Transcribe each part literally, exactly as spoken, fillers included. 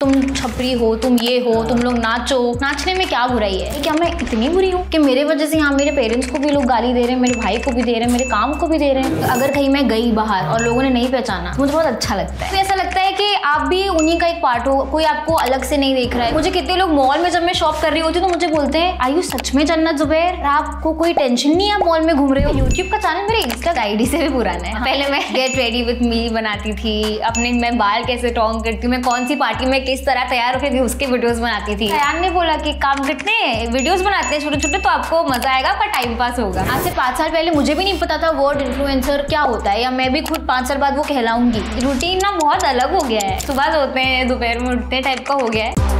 तुम छपरी हो, तुम ये हो, तुम लोग नाचो, नाचने में क्या बुराई है? क्या मैं इतनी बुरी हूँ कि मेरे वजह से यहाँ मेरे पेरेंट्स को भी लोग गाली दे रहे हैं, मेरे भाई को भी दे रहे हैं, मेरे काम को भी दे रहे हैं? अगर कहीं मैं गई बाहर और लोगों ने नहीं पहचाना, मुझे बहुत अच्छा लगता है। तो ऐसा लगता है कि आप भी उन्हीं का एक पार्ट हो, कोई आपको अलग से नहीं देख रहा है। मुझे कितने लोग मॉल में जब मैं शॉप कर रही होती तो मुझे बोलते हैं, आई यू सच में जन्नत जुबैर? आपको कोई टेंशन नहीं है, आप मॉल में घूम रहे हो। यूट्यूब का चैनल मेरे इंस्टा आईडी से भी पुराना है। पहले मैं गेट रेडी विद मी बनाती थी, अपने मैं बाल कैसे टोंग करती हूँ, मैं कौन सी पार्टी में किस तरह तैयार होके थी उसके वीडियोस बनाती थी। यार ने बोला कि काम कितने वीडियोस बनाते हैं छोटे छोटे, तो आपको मजा आएगा, आपका टाइम पास होगा। आज से पाँच साल पहले मुझे भी नहीं पता था वर्ड इन्फ्लुएंसर क्या होता है, या मैं भी खुद पाँच साल बाद वो कहलाऊंगी। रूटीन ना बहुत अलग हो गया है, सुबह सोते हैं, दोपहर में उठते टाइप का हो गया है।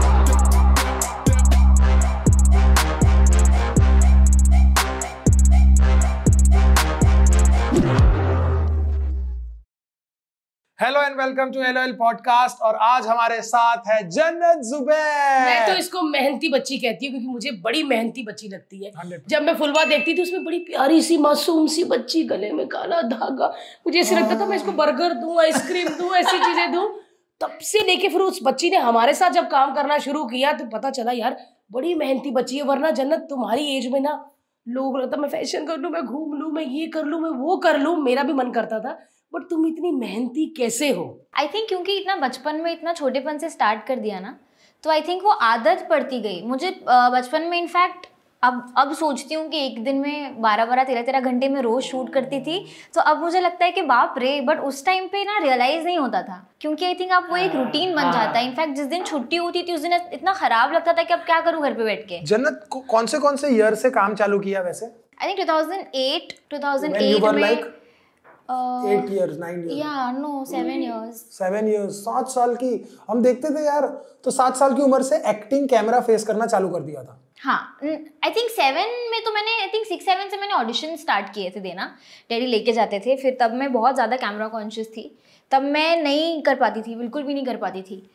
Hello and welcome to LOL podcast, और आज हमारे साथ है जन्नत जुबैर। मैं तो इसको मेहनती बच्ची कहती हूँ क्योंकि मुझे बड़ी मेहनती बच्ची लगती है। one hundred percent. जब मैं फुलवा देखती थी उसमें बड़ी प्यारी सी मासूम सी बच्ची, गले में काला धागा, मुझे ऐसे लगता था मैं इसको बर्गर दूं, आइसक्रीम दूं, ऐसी चीजें दूं। तब से लेके फिर उस बच्ची ने हमारे साथ जब काम करना शुरू किया तो पता चला यार बड़ी मेहनती बच्ची है, वरना जन्नत तुम्हारी एज में ना लोग रहता मैं फैशन कर लूँ, मैं घूम लूँ, मैं ये कर लूँ, मैं वो कर लूँ, मेरा भी मन करता था, बट तुम इतनी मेहनती कैसे हो? आई थिंक क्योंकि इतना बचपन में, इतना छोटेपन से स्टार्ट कर दिया ना, तो आई थिंक वो आदत पड़ती गई मुझे बचपन में। इनफैक्ट अब अब सोचती हूँ कि एक दिन में बारह बारह तेरह तेरह घंटे में रोज़ शूट करती थी, तो अब मुझे लगता है कि बाप रे, बट उस टाइम पे ना रियलाइज़ नहीं होता था क्योंकि आई थिंक आप वो एक रूटीन बन जाता है। इनफैक्ट जिस दिन छुट्टी होती थी उस दिन इतना ख़राब लगता था कि अब क्या करूँ घर पे बैठ के। जन्नत, कौन से कौन से ईयर से काम चालू किया वैसे? I think two thousand eight में। Eight years, nine years. Yeah, no, seven years. Seven years. सात साल की हम देखते थे यार, तो सात साल की उम्र से एक्टिंग, कैमरा फेस करना चालू कर दिया था। हाँ, आई थिंक सेवन में तो मैंने, आई थिंक सिक्स सेवन से मैंने ऑडिशन स्टार्ट किए थे देना, डैडी लेके जाते थे। फिर तब मैं बहुत ज़्यादा कैमरा कॉन्शियस थी, तब मैं नहीं कर पाती थी, बिल्कुल भी नहीं कर पाती थी।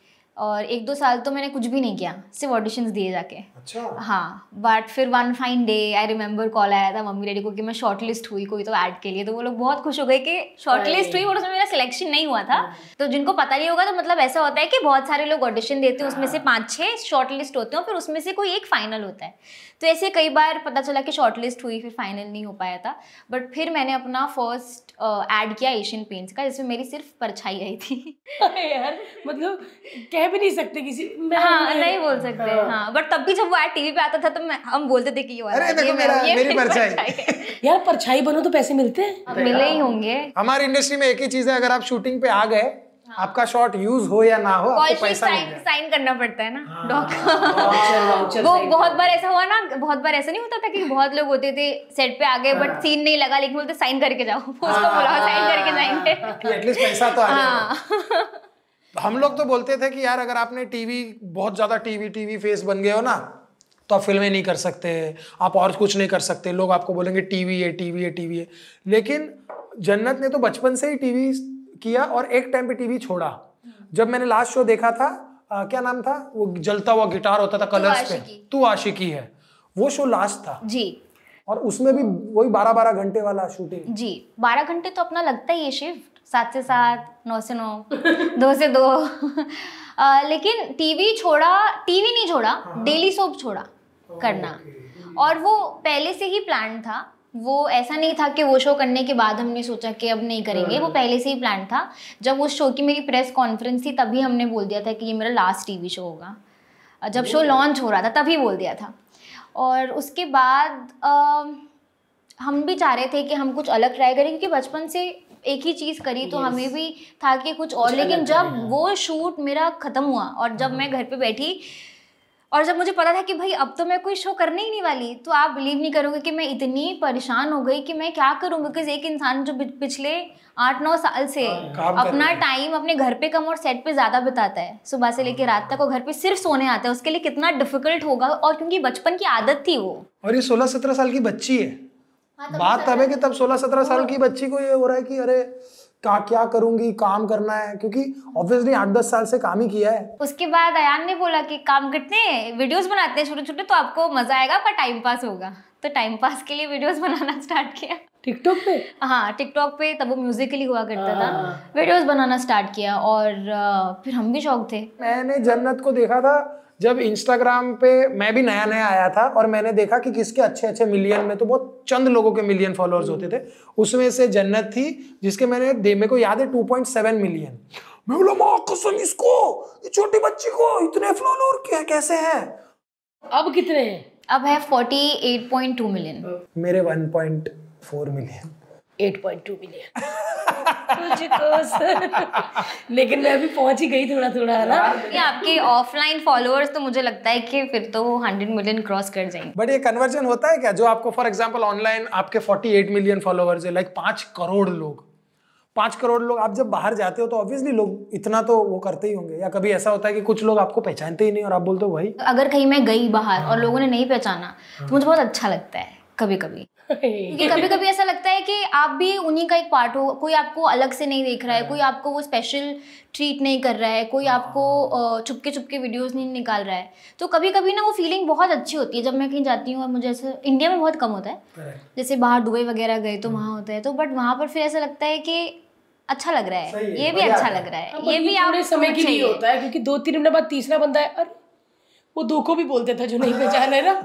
और एक दो साल तो मैंने कुछ भी नहीं किया, सिर्फ ऑडिशंस दिए जाके। अच्छा। हाँ, बट फिर one fine day I remember call आया था मम्मी डैडी को कि मैं शॉर्टलिस्ट हुई कोई तो ऐड के लिए, तो वो लोग बहुत खुश हो गए कि शॉर्टलिस्ट हुई, और उसमें मेरा सिलेक्शन नहीं हुआ था। तो जिनको पता नहीं होगा तो मतलब ऐसा होता है कि बहुत सारे लोग ऑडिशन देते हैं, उसमें से पाँच छः शॉर्टलिस्ट होते हैं, फिर उसमें से कोई एक फाइनल होता है। तो ऐसे कई बार पता चला कि शॉर्टलिस्ट हुई, फिर फाइनल नहीं हो पाया था। बट फिर मैंने अपना फर्स्ट ऐड किया एशियन पेंट्स का, जिसमें मेरी सिर्फ परछाई आई थी। यार मतलब कह भी नहीं सकते किसी, हाँ नहीं बोल सकते। हाँ, बट तब भी जब वो ऐड टीवी पे आता था तो हम बोलते थे कि ये अरे देखो मेरा, मेरी परछाई। यार परछाई बनो तो पैसे मिलते हैं, मिले ही होंगे। हमारी इंडस्ट्री में एक ही चीज है, अगर आप शूटिंग पे आ गए, आपका शॉट यूज हो या ना हो, आपको पैसा साइन, साइन करना पड़ता है ना। हाँ, डॉक वो बहुत बार ऐसा हुआ ना, बहुत बार ऐसा नहीं होता था कि बहुत लोग होते थे सेट पे आ गए बट सीन नहीं लगा, लेकिन बोलते साइन करके जाओ, उसको बुलाओ, साइन करके जाएंगे, एटलीस्ट पैसा तो आएगा। हम लोग तो बोलते थे कि यार अगर आपने टीवी, बहुत ज्यादा टीवी टीवी फेस बन गए हो ना, तो आप फिल्में नहीं कर सकते, आप और कुछ नहीं कर सकते, लोग आपको बोलेंगे टीवी है टीवी है टीवी है। लेकिन जन्नत ने तो बचपन से ही टीवी किया, और एक टाइम पे टीवी छोड़ा। जब मैंने लास्ट शो देखा था, आ, क्या नाम था वो जलता हुआ गिटार होता था कलर्स पे, तू आशिकी है, वो शो लास्ट था जी। और उसमें भी वही बारह बारह घंटे वाला शूटिंग जी। बारह घंटे तो अपना लगता ही है शिफ्ट, सात से सात, नौ से नौ, दो से दो। आ, लेकिन टीवी छोड़ा, टीवी नहीं छोड़ा, डेली सोप छोड़ा करना। और वो पहले से ही प्लान था, वो ऐसा नहीं था कि वो शो करने के बाद हमने सोचा कि अब नहीं करेंगे, वो पहले से ही प्लान था। जब उस शो की मेरी प्रेस कॉन्फ्रेंस थी तभी हमने बोल दिया था कि ये मेरा लास्ट टीवी शो होगा, जब शो लॉन्च हो रहा था तभी बोल दिया था। और उसके बाद आ, हम भी चाह रहे थे कि हम कुछ अलग ट्राई करें, क्योंकि बचपन से एक ही चीज़ करी तो हमें भी था कि कुछ और। लेकिन जब वो शूट मेरा ख़त्म हुआ और जब मैं घर पे बैठी और जब मुझे पता था कि भाई अब तो मैं कोई शो करने ही नहीं वाली, तो आप बिलीव नहीं करोगे कि मैं इतनी परेशान हो गई कि मैं क्या करूँ। बिकॉज एक इंसान जो पिछले आठ नौ साल से अपना टाइम अपने घर पे कम और सेट पे ज़्यादा बिताता है, सुबह से लेकर रात तक, और घर पे सिर्फ सोने आता है, उसके लिए कितना डिफिकल्ट होगा। और क्योंकि बचपन की आदत थी वो, और ये सोलह सत्रह साल की बच्ची है। हाँ, बात तब है कि तब सोलह सत्रह साल की बच्ची को ये हो रहा है कि अरे क्या क्या करूंगी, काम करना है, क्योंकि ऑब्वियसली आठ दस साल से काम ही किया है। उसके बाद अयान ने बोला कि काम करते हैं, वीडियोस बनाते हैं छोटे छोटे, तो आपको मजा आएगा, पर टाइम पास होगा। तो टाइम पास के लिए वीडियोस बनाना स्टार्ट किया। टिकटॉक पे? हाँ टिकटॉक पे, तब वो म्यूजिकली हुआ करता था, वीडियोस बनाना स्टार्ट किया और फिर हम भी शौक थे। मैंने जन्नत को देखा था जब इंस्टाग्राम पे मैं भी नया नया आया था और मैंने देखा कि किसके अच्छे अच्छे मिलियन में तो बहुत चंद लोगों के मिलियन फॉलोअर्स होते थे, उसमें से जन्नत थी जिसके मैंने दे मेरे को याद है टू पॉइंट सेवन मिलियन। मैं बोला मां कसम इसको, ये छोटी बच्ची को इतने फॉलोअर क्या कैसे हैं? अब कितने हैं? अब है forty eight point two million. मेरे one point four million, eight point two million. लेकिन मैं अभी पहुंच ही गई थोड़ा थोड़ा है ना। ये आपके ऑफलाइन फॉलोअर्स तो मुझे लगता है कि फिर तो वो हंड्रेड मिलियन क्रॉस कर जाएंगे। बट ये कन्वर्जन होता है क्या जो आपको फॉर एग्जांपल ऑनलाइन आपके फोर्टी एट मिलियन फॉलोअर्स है, लाइक पाँच करोड़ लोग पाँच करोड़ लोग आप जब बाहर जाते हो तो ऑब्वियसली लोग इतना तो वो करते ही होंगे, या कभी ऐसा होता है कि कुछ लोग आपको पहचानते ही नहीं और आप बोलते हो भाई? अगर कहीं मैं गई बाहर और लोगों ने नहीं पहचाना तो मुझे बहुत अच्छा लगता है कभी कभी, क्योंकि कभी कभी ऐसा लगता है कि आप भी उन्हीं का एक पार्ट हो, कोई आपको अलग से नहीं देख रहा है, कोई आपको वो स्पेशल ट्रीट नहीं कर रहा है, कोई आपको चुपके चुपके वीडियोस नहीं निकाल रहा है, तो कभी कभी ना वो फीलिंग बहुत अच्छी होती है जब मैं कहीं जाती हूँ। और मुझे ऐसा इंडिया में बहुत कम होता है, जैसे बाहर दुबई वगैरह गए तो वहाँ होता है, तो बट वहाँ पर फिर ऐसा लगता है कि अच्छा लग रहा है, ये भी अच्छा लग रहा है, ये भी आपके समय के लिए होता है क्योंकि दो तीन मिनट बाद तीसरा बंदा है, अरे वो दो को भी बोलते थे जो नहीं पहचान है ना।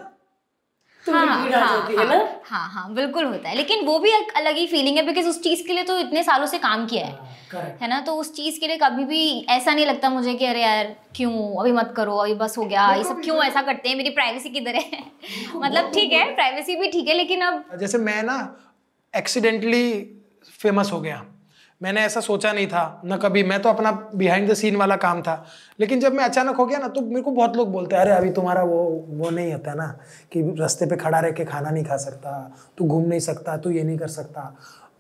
हाँ हाँ हाँ, हाँ हाँ बिल्कुल होता है, लेकिन वो भी एक अलग ही फीलिंग है बिकॉज उस चीज़ के लिए तो इतने सालों से काम किया है है ना, तो उस चीज़ के लिए कभी भी ऐसा नहीं लगता मुझे कि अरे यार क्यों अभी मत करो अभी बस हो गया ये सब क्यों ऐसा करते हैं, मेरी प्राइवेसी किधर है? मतलब ठीक है प्राइवेसी भी ठीक है, लेकिन अब जैसे मैं ना एक्सीडेंटली फेमस हो गया, मैंने ऐसा सोचा नहीं था ना कभी, मैं तो अपना बिहाइंड द सीन वाला काम था, लेकिन जब मैं अचानक हो गया ना तो मेरे को बहुत लोग बोलते हैं अरे अभी तुम्हारा वो वो नहीं होता ना कि रास्ते पे खड़ा रह के खाना नहीं खा सकता, तू घूम नहीं सकता, तू ये नहीं कर सकता।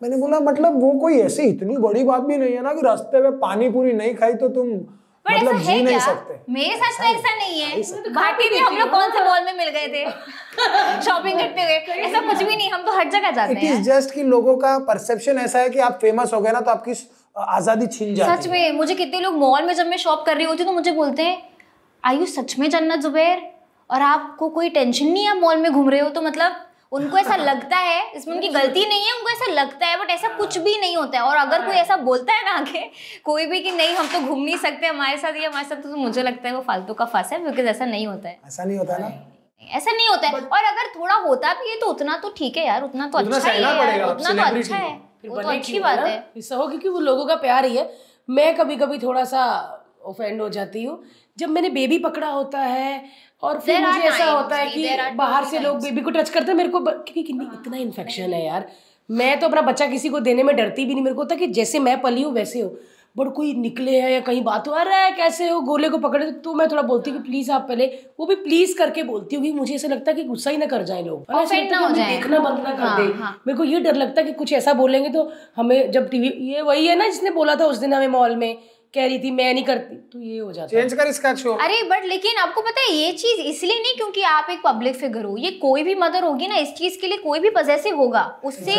मैंने बोला मतलब वो कोई ऐसी इतनी बड़ी बात भी नहीं है ना कि रास्ते पे पानी पूरी नहीं खाई तो तुम मतलब जी नहीं सकते। मेरे साथ तो ऐसा नहीं है, भारती भी हम लोग कौन से मॉल में मिल गए थे शॉपिंग करते हुए, ऐसा कुछ भी नहीं, हम तो हर जगह जाते हैं। इट इज जस्ट कि लोगों का परसेप्शन ऐसा है कि आप फेमस हो गए ना तो आपकी आजादी छिन जाती है। सच में मुझे कितने लोग मॉल में जब मैं शॉप कर रही होती तो मुझे बोलते हैं आई यू सच में जन्नत जुबैर और आपको कोई टेंशन नहीं है आप मॉल में घूम रहे हो, तो मतलब उनको ऐसा लगता है, इसमें उनकी गलती नहीं है, उनको ऐसा लगता है, बट ऐसा कुछ भी नहीं होता है। और अगर कोई ऐसा बोलता है ना आगे कोई भी कि नहीं हम तो घूम नहीं सकते हमारे साथ ये हमारे साथ, तो मुझे लगता है वो फालतू का फास है बिकॉज ऐसा नहीं होता है। ऐसा नहीं होता ना, ऐसा नहीं होता है। और अगर थोड़ा होता भी है तो उतना तो ठीक है यार, उतना तो अच्छा है, उतना तो अच्छा है, वो तो अच्छी बात है, ऐसा हो क्योंकि वो लोगों का प्यार ही है। मैं कभी कभी थोड़ा सा ऑफेंड हो जाती हूँ जब मैंने बेबी पकड़ा होता है और फिर मुझे ऐसा होता है कि बाहर से लोग बेबी को टच करते हैं, मेरे को क्योंकि इतना इन्फेक्शन है यार, मैं तो अपना बच्चा किसी को देने में डरती भी नहीं, मेरे को होता कि जैसे मैं पली हूँ वैसे हो, बट कोई निकले है या कहीं बात हो अरे कैसे हो गोले को पकड़े तो मैं थोड़ा बोलती हूँ कि प्लीज़ आप पहले, वो भी प्लीज़ करके बोलती हूँ कि मुझे ऐसा लगता है कि गुस्सा ही ना कर जाए लोग, देखना बंद ना कर दे, मेरे को ये डर लगता है कि कुछ ऐसा बोलेंगे तो हमें, जब टीवी ये वही है ना जिसने बोला था उस दिन हमें मॉल में कह रही थी मैं नहीं करती, तो ये हो जाता है चेंज कर इसका शो। अरे बट लेकिन आपको पता है ये चीज इसलिए नहीं क्योंकि आप एक पब्लिक फिगर हो, ये कोई भी मदर होगी ना इस चीज के लिए कोई भी पजेसिव होगा, उससे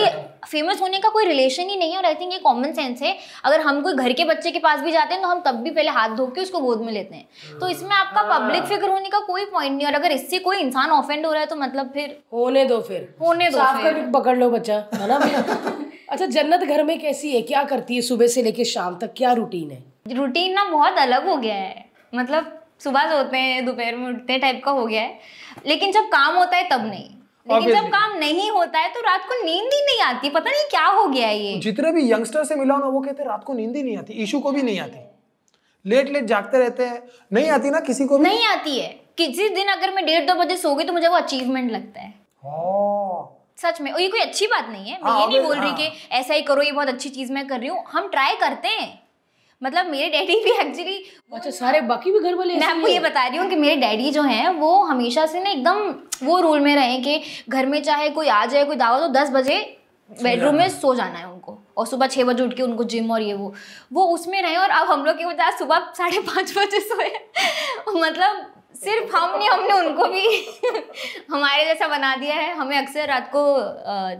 फेमस होने का कोई रिलेशन ही नहीं है। और आई थिंक ये कॉमन सेंस है, अगर हम कोई घर के बच्चे के पास भी जाते हैं तो हम तब भी पहले हाथ धो के उसको गोद में लेते हैं, तो इसमें आपका पब्लिक फिगर होने का कोई पॉइंट नहीं। और अगर इससे कोई इंसान ऑफेंड हो रहा है तो मतलब फिर होने दो, फिर होने दो, पकड़ लो बच्चा है ना। अच्छा जन्नत घर में कैसी है, क्या करती है सुबह से लेके शाम तक, क्या रूटीन है? रूटीन ना बहुत अलग हो गया है, मतलब सुबह सोते हैं दोपहर में उठते टाइप का हो गया है, लेकिन जब काम होता है तब नहीं, लेकिन जब काम नहीं होता है तो रात को नींद ही नहीं आती, पता नहीं क्या हो गया है। ये जितने भी यंगस्टर से मिला ना वो कहते हैं रात को नींद ही नहीं आती, इशू को भी नहीं आती, लेट लेट जागते रहते हैं, नहीं आती ना किसी को नहीं आती है। किसी दिन अगर मैं डेढ़ दो बजे सो गई तो मुझे वो अचीवमेंट लगता है सच में, और ये कोई अच्छी बात नहीं है, मैं ये नहीं बोल रही कि ऐसा ही करो ये बहुत अच्छी चीज मैं कर रही हूँ, हम ट्राई करते हैं, मतलब मेरे डैडी भी एक्चुअली। अच्छा सारे बाकी भी घर वाले, मैं आपको ये बता रही हूँ कि मेरे डैडी जो हैं वो हमेशा से ना एकदम वो रूल में रहे कि घर में चाहे कोई आ जाए कोई दावत हो दस बजे बेडरूम में सो जाना है उनको, और सुबह छः बजे उठ के उनको जिम और ये वो वो उसमें रहे। और अब हम लोग के बता सुबह साढ़े पाँच बजे सोए, मतलब सिर्फ हम नहीं हमने उनको भी हमारे जैसा बना दिया है। हमें अक्सर रात को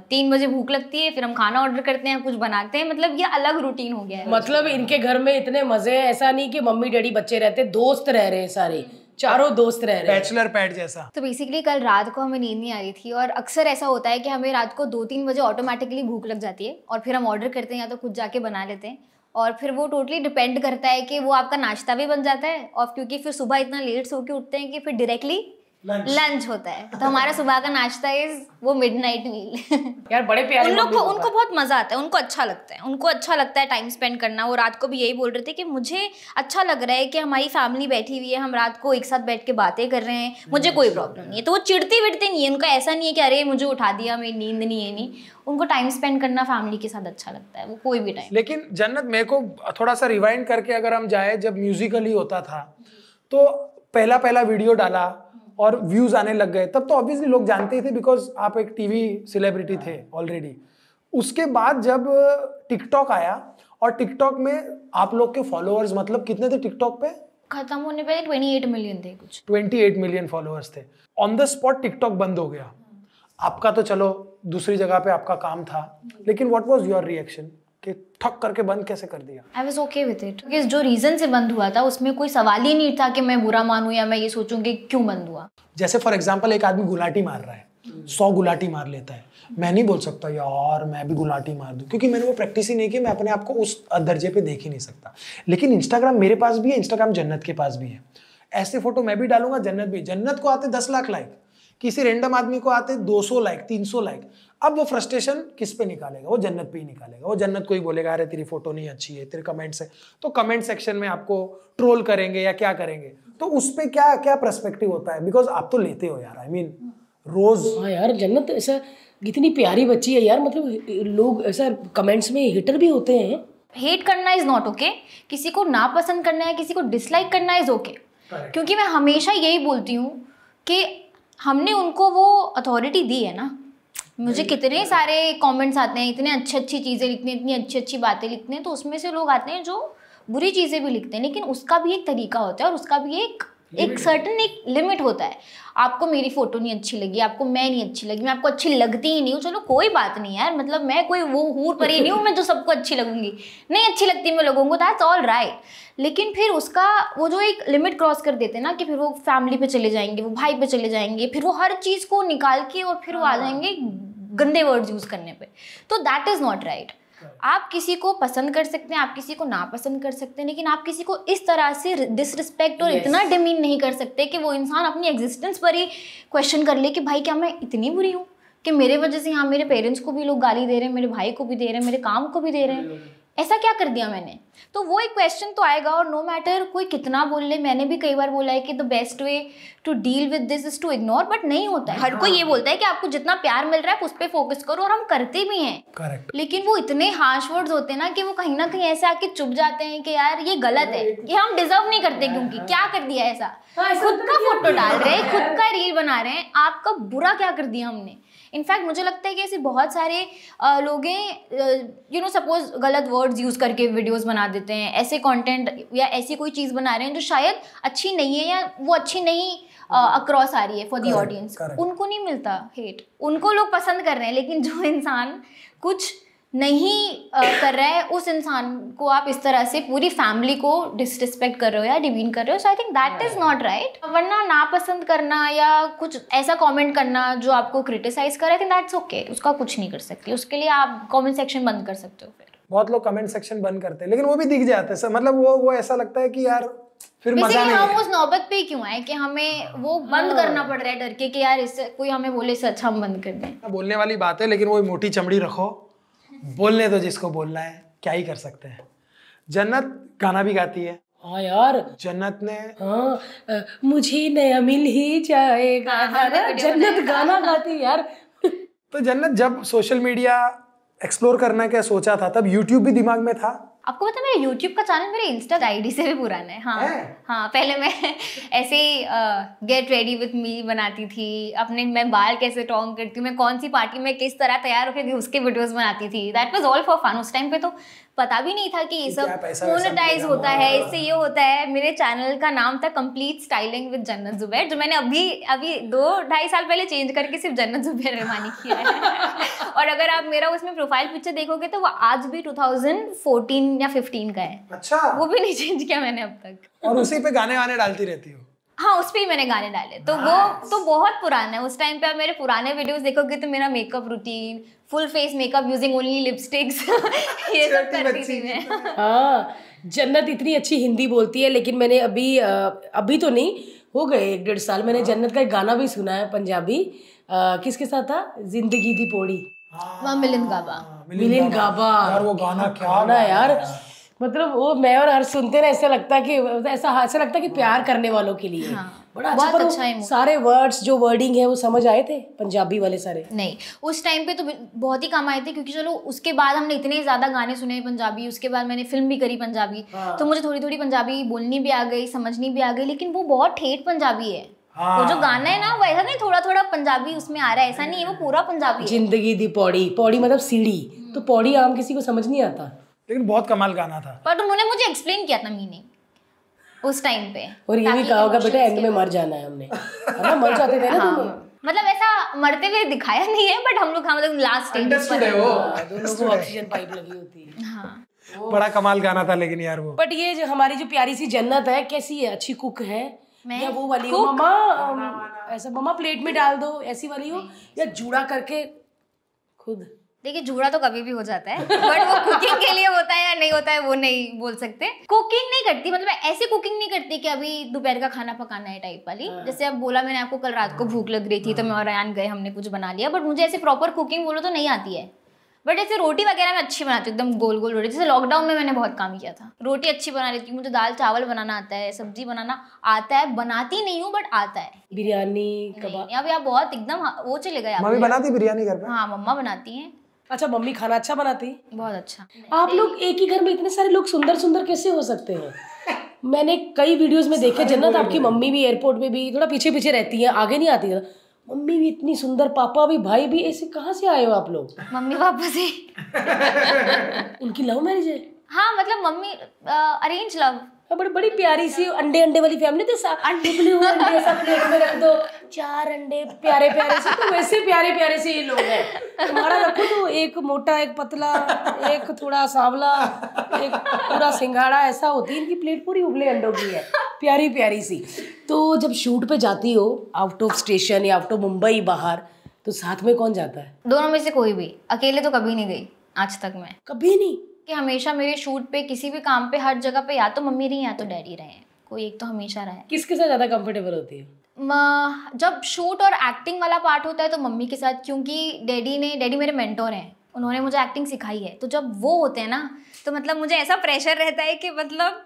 तीन बजे भूख लगती है, फिर हम खाना ऑर्डर करते हैं, कुछ बनाते हैं, मतलब ये अलग रूटीन हो गया है। मतलब इनके घर में इतने मजे हैं, ऐसा नहीं कि मम्मी डैडी बच्चे रहते, दोस्त रह रहे हैं सारे, चारों दोस्त रह रहे हैं, बैचलर पैड जैसा। तो बेसिकली कल रात को हमें नींद नहीं आ रही थी और अक्सर ऐसा होता है कि हमें रात को दो तीन बजे ऑटोमेटिकली भूख लग जाती है और फिर हम ऑर्डर करते हैं या तो खुद जाके बना लेते हैं और फिर वो टोटली डिपेंड करता है कि वो आपका नाश्ता भी बन जाता है और क्योंकि फिर सुबह इतना लेट सो के उठते हैं कि फिर डायरेक्टली लंच होता है। तो हमारा सुबह का नाश्ता इज वो मिडनाइट मील। यार बड़े प्यारे उन लोग को उनको बहुत मजा आता है, उनको अच्छा लगता है, उनको अच्छा लगता है टाइम स्पेंड करना। वो रात को भी यही बोल रहे थे कि मुझे अच्छा लग रहा है कि हमारी फैमिली बैठी हुई है, हम रात को एक साथ बैठ के बातें कर रहे हैं, मुझे कोई प्रॉब्लम नहीं है। तो वो चिड़ते विड़ते नहीं है, उनका ऐसा नहीं है कि अरे मुझे उठा दिया, मेरी नींद नहीं है। नहीं, उनको टाइम स्पेंड करना फैमिली के साथ अच्छा लगता है, वो कोई भी टाइम। लेकिन जन्नत, मेरे को थोड़ा सा रिवाइंड करके अगर हम जाए, जब म्यूजिकली होता था तो पहला पहला वीडियो डाला और व्यूज आने लग गए, तब तो ऑब्वियसली लोग जानते ही थे बिकॉज आप एक टीवी सेलिब्रिटी थे ऑलरेडी। उसके बाद जब टिकटॉक आया और टिकटॉक में आप लोग के फॉलोअर्स मतलब कितने थे टिकटॉक पे? खत्म होने पे अट्ठाईस मिलियन थे कुछ। अट्ठाईस मिलियन फॉलोअर्स थे। ऑन द स्पॉट टिकटॉक बंद हो गया। आपका तो चलो दूसरी जगह पे आपका काम था, लेकिन व्हाट वाज योर रिएक्शन कि ठक करके बंद कैसे कर दिया? I was okay with it, क्योंकि जो रीजन से बंद हुआ था उसमें कोई सवाल ही नहीं था कि मैं बुरा मानूं या मैं ये सोचूं कि क्यों बंद हुआ। जैसे फॉर एग्जांपल एक आदमी गुलाटी मार रहा है, सौ गुलाटी मार लेता है, मैं नहीं बोल सकता यार मैं भी गुलाटी मार दूं क्योंकि मैंने वो प्रैक्टिस ही नहीं की, मैं अपने आप को उस दर्जे पे देख ही नहीं सकता। लेकिन इंस्टाग्राम मेरे पास भी है, इंस्टाग्राम जन्नत के पास भी है, ऐसे फोटो मैं भी डालूंगा, जन्नत भी। जन्नत को आते दस लाख लाइक, किसी रेंडम आदमी को आते दो सौ लाइक, तीन सौ लाइक। अब वो फ्रस्ट्रेशन किस पे निकालेगा? वो जन्नत पे ही निकालेगा। वो जन्नत को ही बोलेगा अरे तेरी फोटो नहीं अच्छी है, तेरे कमेंट्स है, तो कमेंट सेक्शन में आपको ट्रोल करेंगे या क्या करेंगे। तो उस पे क्या क्या पर्सपेक्टिव होता है, बिकॉज आप तो लेते हो यार, आई I मीन mean, रोज। हाँ यार, जन्नत ऐसा इतनी प्यारी बच्ची है यार, मतलब लोग ऐसा कमेंट्स में हिटर भी होते हैं। हेट करना इज नॉट ओके, किसी को नापसंद करना है, किसी को डिसलाइक करना इज ओके okay. क्योंकि मैं हमेशा यही बोलती हूँ कि हमने उनको वो अथॉरिटी दी है ना। मुझे कितने सारे कमेंट्स आते हैं, इतने अच्छी अच्छी चीज़ें लिखते हैं, इतनी अच्छी अच्छी बातें लिखते हैं, तो उसमें से लोग आते हैं जो बुरी चीज़ें भी लिखते हैं, लेकिन उसका भी एक तरीका होता है और उसका भी एक एक सर्टन एक लिमिट होता है। आपको मेरी फोटो नहीं अच्छी लगी, आपको मैं नहीं अच्छी लगी, मैं आपको अच्छी लगती ही नहीं हूँ, चलो कोई बात नहीं यार, मतलब मैं कोई वो हूर परी नहीं हूँ मैं जो सबको अच्छी लगूंगी, नहीं अच्छी लगती मैं लोगों को, दैट्स ऑल राइट। लेकिन फिर उसका वो जो एक लिमिट क्रॉस कर देते हैं ना, कि फिर वो फैमिली पे चले जाएंगे, वो भाई पे चले जाएंगे, फिर वो हर चीज़ को निकाल के और फिर वो आ जाएंगे गंदे वर्ड्स यूज़ करने पर, तो दैट इज़ नॉट राइट। आप किसी को पसंद कर सकते हैं, आप किसी को नापसंद कर सकते हैं, लेकिन आप किसी को इस तरह से डिसरिस्पेक्ट और yes. इतना डिमीन नहीं कर सकते कि वो इंसान अपनी एग्जिस्टेंस पर ही क्वेश्चन कर ले कि भाई क्या मैं इतनी बुरी हूँ कि मेरे वजह से यहाँ मेरे पेरेंट्स को भी लोग गाली दे रहे हैं, मेरे भाई को भी दे रहे हैं, मेरे काम को भी दे रहे हैं, ऐसा क्या कर दिया मैंने। तो वो एक क्वेश्चन तो आएगा, और नो मैटर कोई कितना बोल ले, मैंने भी कई बार बोला है कि the best way to deal with this is to ignore, but नहीं होता है। हर कोई ये बोलता है कि आपको जितना प्यार मिल रहा है उस पर फोकस करो, और हम करते भी हैं करेक्ट, लेकिन वो इतने हार्श वर्ड्स होते हैं ना कि वो कहीं ना कहीं ऐसे आके चुप जाते हैं कि यार ये गलत है, ये हम डिजर्व नहीं करते, क्योंकि क्या कर दिया ऐसा, खुद का फोटो डाल रहे हैं, खुद का रील बना रहे हैं, आपका बुरा क्या कर दिया हमने। इनफैक्ट मुझे लगता है कि ऐसे बहुत सारे लोग हैं, यू नो सपोज गलत वर्ड्स यूज़ करके वीडियोस बना देते हैं, ऐसे कंटेंट या ऐसी कोई चीज़ बना रहे हैं जो शायद अच्छी नहीं है या वो अच्छी नहीं अक्रॉस आ रही है फॉर दी ऑडियंस, उनको नहीं मिलता हेट, उनको लोग पसंद कर रहे हैं। लेकिन जो इंसान कुछ नहीं कर रहा है उस इंसान को आप इस तरह से पूरी फैमिली को डिसरिस्पेक्ट कर रहे हो या डिमीन कर रहे हो, so I think that is not right. वरना नापसंद करना या कुछ ऐसा कमेंट करना जो आपको क्रिटिसाइज कर, आई थिंक दैट्स ओके, उसका कुछ नहीं कर सकते, उसके लिए आप कमेंट सेक्शन बंद कर सकते हो। फिर बहुत लोग कमेंट सेक्शन बंद करते हैं, लेकिन वो भी दिख जाते हैं, मतलब वो वो ऐसा लगता है कि यार फिर मजा नहीं है। हम उस नौबत पे क्यों आए कि हमें वो बंद करना पड़ रहा है डर के कि यार इससे कोई हमें बोले, इससे अच्छा हम बंद कर दें। बोलने वाली बात है, लेकिन वो मोटी चमड़ी रखो, बोलने दो जिसको बोलना है, क्या ही कर सकते हैं। जन्नत गाना भी गाती है। हाँ यार, जन्नत ने हाँ आ, मुझे नया मिल ही जाएगा, हाँ, हाँ, जन्नत गाना गाती है यार। तो जन्नत, जब सोशल मीडिया एक्सप्लोर करना क्या सोचा था, तब यूट्यूब भी दिमाग में था? आपको पता है मेरे यूट्यूब का चैनल मेरे इंस्टा आईडी से भी पुराना है। हाँ है? हाँ, पहले मैं ऐसे ही गेट रेडी विथ मी बनाती थी, अपने मैं बाल कैसे टोंग करती हूँ, मैं कौन सी पार्टी में किस तरह तैयार होकर उसके वीडियोस बनाती थी, that was all for fun. उस टाइम पे तो पता भी नहीं था कि ये सब मोनेटाइज होता है, इससे ये होता है। मेरे चैनल का नाम था कंप्लीट स्टाइलिंग विद जन्नत जुबैर, जो मैंने अभी अभी दो ढाई साल पहले चेंज करके सिर्फ जन्नत जुबैर रहमानी किया है। और अगर आप मेरा उसमें प्रोफाइल पिक्चर देखोगे तो वो आज भी दो हज़ार चौदह या पंद्रह का है। अच्छा, वो भी नहीं चेंज किया मैंने अब तक। और उसी पे गाने वाने डालती रहती हूँ। हाँ उस पर ही मैंने गाने डाले तो nice. वो तो बहुत पुराना है। उस टाइम पे आप मेरे पुराने वीडियोस देखोगे तो मेरा makeup routine full face makeup using only lipsticks ये सब करती थी मैं। हाँ जन्नत इतनी अच्छी हिंदी बोलती है, लेकिन मैंने अभी अभी तो नहीं हो गए एक डेढ़ साल मैंने जन्नत का एक गाना भी सुना है पंजाबी, किसके साथ था, जिंदगी दी पौड़ी वहाँ मिलिंद गाबा, मिलिंद गाबा यार वो गाना क्या ना यार, मतलब वो मैं और हर सुनते ना ऐसा लगता कि ऐसा ऐसा लगता कि प्यार करने वालों के लिए हाँ, बड़ा अच्छा, पर अच्छा है। सारे वर्ड्स जो वर्डिंग है वो समझ आए थे पंजाबी वाले सारे? नहीं उस टाइम पे तो बहुत ही कम आए थे, क्योंकि चलो उसके बाद हमने इतने ज़्यादा गाने सुने पंजाबी, उसके बाद मैंने फिल्म भी करी पंजाबी हाँ। तो मुझे थोड़ी थोड़ी पंजाबी बोलनी भी आ गई, समझनी भी आ गई, लेकिन वो बहुत ठेठ पंजाबी है हाँ। वो जो गाना है ना वो ऐसा नहीं थोड़ा थोड़ा पंजाबी उसमें आ रहा है, ऐसा नहीं है वो पूरा पंजाबी। जिंदगी दी पौड़ी, पौड़ी मतलब सीढ़ी, तो पौड़ी आम किसी को समझ नहीं आता, लेकिन बहुत कमाल गाना था। पर उन्होंने मुझे एक्सप्लेन किया था मीनिंग उस टाइम पे, और ये भी कहा होगा बेटा एंड में मर जाना है हमने अरे मर जाते थे ना हाँ। मतलब ऐसा मरते हुए दिखाया नहीं है, बट हम लोग हम लोग लास्ट स्टेज पर वो दोनों को ऑक्सीजन पाइप लगी होती है हां, बड़ा कमाल गाना था। लेकिन यार वो बट ये जो हमारी जो प्यारी सी जन्नत है कैसी है, अच्छी कुक है या वो वाली हो मम्मा ऐसा मम्मा प्लेट में डाल दो ऐसी वाली हो, या जुड़ा करके खुद देखिए झूड़ा तो कभी भी हो जाता है बट वो कुकिंग के लिए होता है या नहीं होता है वो नहीं बोल सकते। कुकिंग नहीं करती, मतलब ऐसी कुकिंग नहीं करती कि अभी दोपहर का खाना पकाना है टाइप वाली। जैसे अब बोला मैंने आपको कल रात को भूख लग रही थी तो मैं और रयान गए हमने कुछ बना लिया, बट मुझे ऐसे प्रॉपर कुकिंग बोलो तो नहीं आती है। बट ऐसे रोटी वगैरह मैं अच्छी बनाती हूँ, एकदम गोल गोल रोटी। जैसे लॉकडाउन में मैंने बहुत काम किया था, रोटी अच्छी बना लेती हूँ, मुझे दाल चावल बनाना आता है, सब्जी बनाना आता है, बनाती नहीं हूँ बट आता है। बिरयानी कबाब अभी आप बहुत एकदम वो चले गए, मम्मी बनाती बिरयानी घर पे? हाँ मम्मा बनाती है। अच्छा मम्मी खाना अच्छा बनाती? बहुत अच्छा। आप लोग एक ही घर में इतने सारे लोग सुंदर सुंदर कैसे हो सकते हैं? मैंने कई वीडियोस में देखे जन्नत आपकी मम्मी भी एयरपोर्ट में भी थोड़ा पीछे पीछे रहती है, आगे नहीं आती है, मम्मी भी इतनी सुंदर, पापा भी, भाई भी, ऐसे कहाँ से आए हो आप लोग? मम्मी पापा से उनकी लव मैरिज है हाँ, मतलब मम्मी अरेंज लव। बड़ी बड़ी प्यारी सी अंडे अंडे वाली फैमिली थी, साथ अंडे अंडे सब प्लेट में रख दो, चार अंडे प्यारे प्यारे से। तो वैसे प्यारे प्यारे से ये लोग हैं, तुम्हारा रखो तो एक मोटा एक पतला एक थोड़ा सांवला एक पूरा सिंघाड़ा ऐसा होती है इनकी प्लेट, पूरी उबले अंडों की है, प्यारी प्यारी सी। तो जब शूट पे जाती हो आउट ऑफ स्टेशन या आउट ऑफ मुंबई बाहर, तो साथ में कौन जाता है? दोनों में से कोई भी, अकेले तो कभी नहीं गई आज तक मैं, कभी नहीं। कि हमेशा मेरे शूट पे किसी भी काम पे हर जगह पे या तो मम्मी रही या तो डैडी रहे, कोई एक तो हमेशा रहे। किसके साथ ज़्यादा कंफर्टेबल होती है? जब शूट और एक्टिंग वाला पार्ट होता है तो मम्मी के साथ, क्योंकि डैडी ने डैडी मेरे मेंटोर हैं, उन्होंने मुझे एक्टिंग सिखाई है, तो जब वो होते हैं ना तो मतलब मुझे ऐसा प्रेशर रहता है कि मतलब।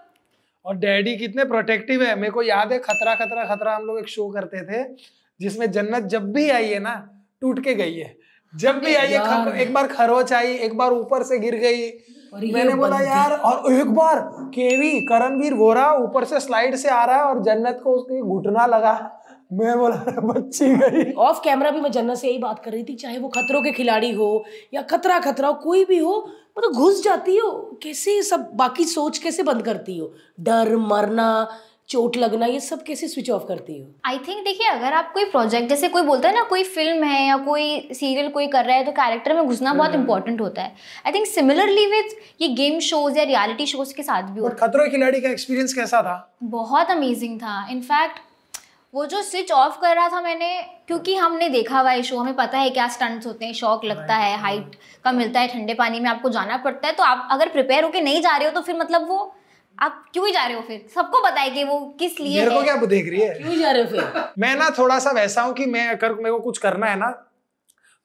और डैडी कितने प्रोटेक्टिव है, मेरे को याद है खतरा खतरा खतरा हम लोग एक शो करते थे जिसमें जन्नत जब भी आई है ना टूट के गई है, जब भी आई है एक बार खरोच आई, एक बार ऊपर से गिर गई, मैंने बोला यार, और एक बार केवी करणवीर वो रहा ऊपर से स्लाइड से आ रहा है और जन्नत को उसके घुटना लगा, मैं बोला बच्ची गई। ऑफ कैमरा भी मैं जन्नत से यही बात कर रही थी, चाहे वो खतरों के खिलाड़ी हो या खतरा खतरा हो, कोई भी हो, मतलब घुस जाती हो कैसे, सब बाकी सोच कैसे बंद करती हो, डर मरना चोट लगना ये सब कैसे स्विच ऑफ करती हो? आई थिंक देखिए अगर आप कोई प्रोजेक्ट, जैसे कोई बोलता है ना कोई फिल्म है या कोई सीरियल कोई कर रहा है तो कैरेक्टर में घुसना बहुत इंपॉर्टेंट होता है। आई थिंक सिमिलरली विद ये गेम शोज या रियलिटी शोज के साथ भी होता है। खतरों के खिलाड़ी का एक्सपीरियंस कैसा था? बहुत अमेजिंग था। इनफैक्ट वो जो स्विच ऑफ कर रहा था मैंने, क्योंकि हमने देखा हुआ है शो, हमें पता है क्या स्टंट्स होते हैं, शॉक लगता है, हाइट का मिलता है, ठंडे पानी में आपको जाना पड़ता है, तो आप अगर प्रिपेयर होके नहीं जा रहे हो तो फिर मतलब वो आप क्यों ही जा रहे हो, फिर सबको बताए कि वो किस लिए है, मेरे को क्या देख रही है, क्यों जा रहे हो फिर। मैं ना थोड़ा सा वैसा हूँ कि मैं अगर मेरे को कुछ करना है ना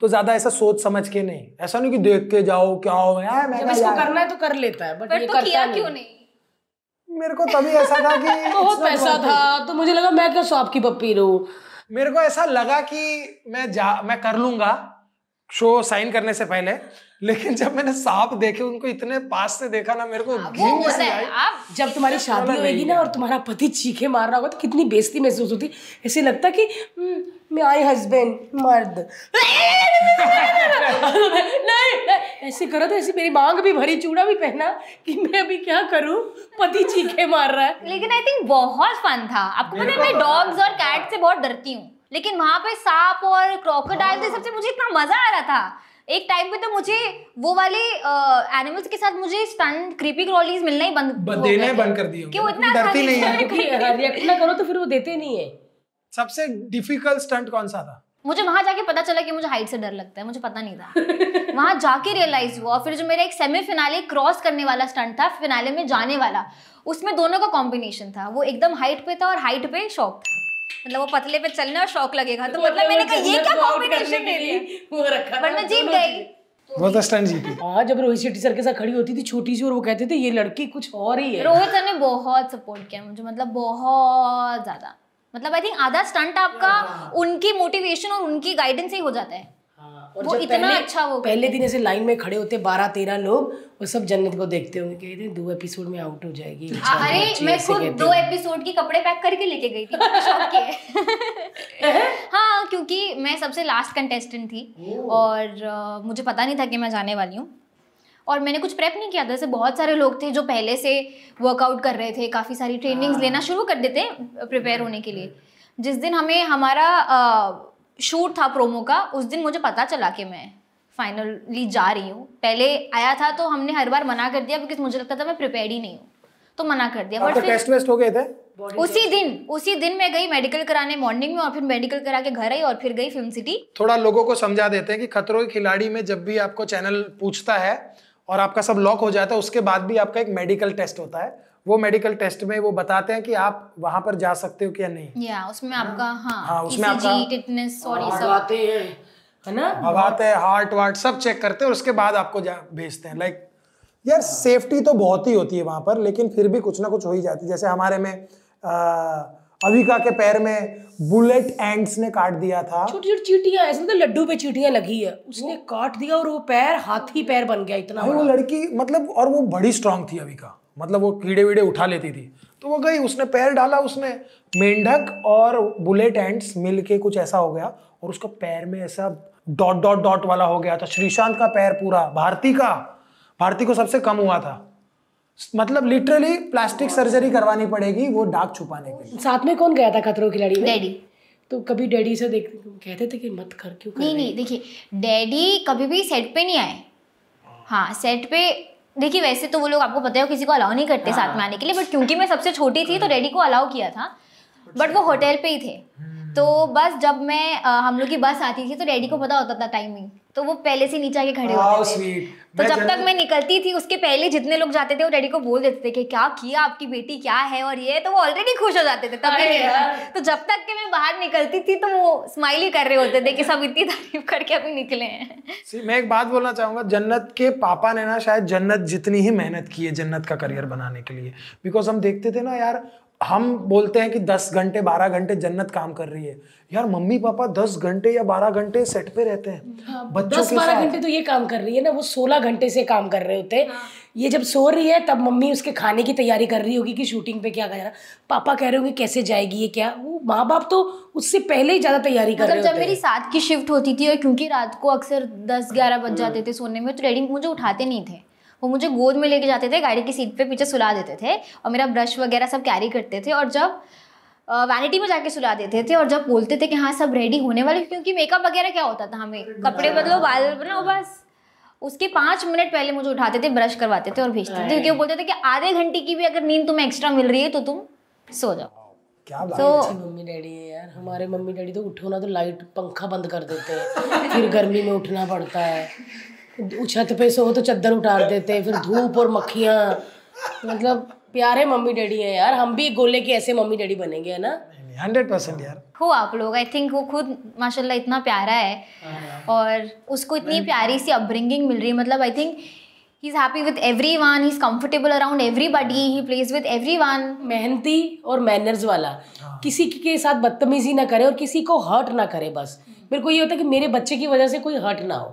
तो ज्यादा ऐसा सोच समझ के नहीं, ऐसा नहीं कि देख के जाओ क्या हो, जब इसको करना है तो कर लेता है, बट ये करता क्यों नहीं। मेरे को तभी ऐसा था कि बहुत पैसा था तो मुझे लगा मैं क्या सांप की पप्पी रहूं, मेरे को ऐसा लगा कि मैं जा मैं कर लूंगा शो साइन करने से पहले, लेकिन जब मैंने सांप देखे उनको इतने पास से देखा ना मेरे को घिन सी आई। जब तुम्हारी शादी होगी ना और तुम्हारा पति चीखे मार रहा होगा तो कितनी बेइज्जती महसूस होती, ऐसे लगता कि माय हस्बैंड मर्द नहीं ऐसे करो, तो ऐसी मेरी मांग भी भरी, चूड़ा भी पहना कि मैं अभी क्या करूं, पति चीखे मार रहा है। लेकिन आई थिंक बहुत फन था। आपको पता है मैं डॉग्स और कैट से बहुत डरती हूँ, लेकिन वहाँ पे सांप और क्रोकोडाइल ये सबसे मुझे इतना मजा आ रहा था एक टाइम पे तो मुझे वो वाले एनिमल्स के साथ मुझे स्टंट क्रीपी क्रॉलीज मिलना ही बंद देने बंद कर दिए कि वो इतना डरती नहीं है, रिएक्ट ना करो तो फिर वो देते नहीं है। सबसे डिफिकल्ट स्टंट कौन सा था? मुझे वहाँ जाके पता चला कि मुझे हाइट से डर लगता है, मुझे पता नहीं था। वहाँ जाके रियलाइज हुआ। फिर जो मेरा एक सेमीफिनाले क्रॉस करने वाला स्टंट था, फिनाले में जाने वाला, उसमें दोनों का कॉम्बिनेशन था। वो एकदम हाइट पे था और हाइट पे शौक था, मतलब वो पतले पे चलना और शौक लगेगा, तो मतलब मैंने कहा ये क्या कॉम्बिनेशन दे दिया, वो रखा बट मैं जीत गई। बहुत स्टंट जीती। हाँ, जब रोहित शेट्टी सर के साथ खड़ी होती थी छोटी सी और वो कहते थे ये लड़की कुछ और ही है। रोहित सर ने बहुत सपोर्ट किया मुझे, मतलब बहुत ज्यादा, मतलब आई थिंक आधा स्टंट आपका उनकी मोटिवेशन और उनकी गाइडेंस ही हो जाता है। हाँ, और वो इतना पहले, अच्छा हो पहले दिन ऐसे लाइन में खड़े होते बारह तेरह लोग, वो सब जन्नत को देखते होंगे, कहते हैं दो एपिसोड में आउट हो जाएगी। अरे मैं खुद दो एपिसोड की कपड़े पैक करके लेके गई थी शौक के। हाँ, क्योंकि मैं सबसे लास्ट कंटेस्टेंट थी और मुझे पता नहीं था कि मैं जाने वाली हूँ और मैंने कुछ प्रेप नहीं किया था। जैसे बहुत सारे लोग थे जो पहले से वर्कआउट कर रहे थे, काफ़ी सारी ट्रेनिंग्स लेना शुरू कर देते हैं प्रिपेयर होने के लिए। जिस दिन हमें हमारा शूट था प्रोमो का, उस दिन मुझे पता चला कि मैं फाइनली जा रही हूँ। पहले आया था तो हमने हर बार मना कर दिया बिकॉज मुझे लगता था मैं प्रिपेयर ही नहीं हूँ, तो मना कर दिया। बट टेस्ट वेस्ट हो गए थे उसी दिन। उसी दिन मैं गई मेडिकल कराने मॉर्निंग में और फिर मेडिकल करा के घर आई और फिर गई फिल्म सिटी। थोड़ा लोगों को समझा देते हैं कि खतरों के खिलाड़ी में जब भी आपको चैनल पूछता है और आपका सब लॉक हो जाता है, उसके बाद भी आपका एक मेडिकल टेस्ट होता है। वो मेडिकल टेस्ट में वो बताते हैं कि आप वहां पर जा सकते हो क्या नहीं। या उसमें आपका हाँ, हाँ उसमें आपका फिटनेस और ये सब आते हैं, है ना, आवाज़ है, हार्ट वार्ट सब चेक करते हैं और उसके बाद आपको भेजते हैं। लाइक यार सेफ्टी तो बहुत ही होती है वहां पर, लेकिन फिर भी कुछ ना कुछ हो ही जाती है। जैसे हमारे में अविका के पैर में बुलेट एंड्स ने काट दिया था, छोटी छोटी चींटियां, ऐसे मतलब लड्डू पे चींटियां लगी है, उसने काट दिया और वो पैर हाथी पैर बन गया इतना बड़ा। वो लड़की मतलब, और वो बड़ी स्ट्रांग थी अविका, मतलब वो कीड़े वीड़े उठा लेती थी, तो वो गई उसने पैर डाला, उसने मेंढक और बुलेट एंड्स मिल के कुछ ऐसा हो गया और उसका पैर में ऐसा डॉट डॉट डॉट वाला हो गया था। श्रीशांत का पैर पूरा, भारती का, भारती को सबसे कम हुआ था, मतलब लिटरली प्लास्टिक सर्जरी करवानी पड़ेगी वो दाग छुपाने के लिए। साथ में कौन गया था खतरों के खिलाड़ी में? डैडी। तो कभी डैडी से देख कहते थे कि मत कर क्यों कर? नहीं नहीं, देखिए डैडी कभी भी सेट पे नहीं आए। हाँ, सेट पे देखिए वैसे तो वो लोग आपको पता है किसी को अलाउ नहीं करते हाँ। साथ में आने के लिए, बट क्योंकि मैं सबसे छोटी थी तो डैडी को अलाउ किया था, बट वो होटल पे ही थे। तो बस जब मैं आ, हम लोग की बस आती थी तो डैडी को पता होता था टाइमिंग, तो वो पहले से नीचे आके खड़े होते थे। तो जब तक मैं निकलती थी उसके पहले जितने लोग जाते थे वो डैडी को बोल देते थे कि क्या किया आपकी बेटी, क्या है और ये, तो वो ऑलरेडी खुश हो जाते थे तब तक। तो जब तक कि मैं बाहर निकलती थी तो वो स्माइल ही कर रहे होते थे कि सब इतनी तारीफ करके अभी निकले हैं। मैं एक बात बोलना चाहूँगा, जन्नत के पापा ने ना शायद जन्नत जितनी ही मेहनत की है जन्नत का करियर बनाने के लिए, बिकॉज हम देखते थे ना यार, हम बोलते हैं कि दस घंटे बारह घंटे जन्नत काम कर रही है, यार मम्मी पापा दस घंटे या बारह घंटे सेट पे रहते हैं बच्चों के साथ। दस बारह घंटे तो ये काम कर रही है ना, वो सोलह घंटे से काम कर रहे होते हैं। हाँ। ये जब सो रही है तब मम्मी उसके खाने की तैयारी कर रही होगी कि शूटिंग पे क्या करना, पापा कह रहे होंगे कैसे जाएगी ये, क्या वो माँ बाप तो उससे पहले ही ज़्यादा तैयारी कर रहे होते हैं। जब मेरी सात की शिफ्ट होती थी और क्योंकि रात को अक्सर दस ग्यारह बज जाते थे सोने में, तो डैडी मुझे उठाते नहीं थे, वो मुझे गोद में लेके जाते थे, गाड़ी की सीट पे पीछे सुला देते थे और मेरा ब्रश वगैरह सब कैरी करते थे और जब वैनिटी में जाके सुला देते थे और जब बोलते थे कि हाँ सब रेडी होने वाले, क्योंकि मेकअप वगैरह क्या होता था, हमें कपड़े बदलो बाल बनाओ, बस उसके पाँच मिनट पहले मुझे उठाते थे, ब्रश करवाते थे और भेजते थे, क्योंकि वो बोलते थे कि आधे घंटे की भी अगर नींद तुम्हें एक्स्ट्रा मिल रही है तो तुम सो जाओ। क्या बात so, है मम्मी डैडी है यार। हमारे मम्मी डैडी तो उठो ना तो लाइट पंखा बंद कर देते हैं, फिर गर्मी में उठना पड़ता है, छत पे सो तो चद्दर उतार देते, फिर धूप और मक्खियाँ, मतलब प्यारे मम्मी डैडी हैं यार। हम भी गोले के ऐसे मम्मी डैडी बनेंगे, है ना, हंड्रेड परसेंट यार। हो आप लोग, आई थिंक वो खुद माशाल्लाह इतना प्यारा है और उसको इतनी प्यारी सी अपब्रिंगिंग मिल रही है, मतलब I think He's happy with everyone, he's comfortable around everybody, he plays with everyone. मेहनती और मैनर्स वाला, किसी के साथ बदतमीजी ना करे और किसी को हर्ट ना करे। बस मेरे को ये होता है कि मेरे बच्चे की वजह से कोई हर्ट ना हो,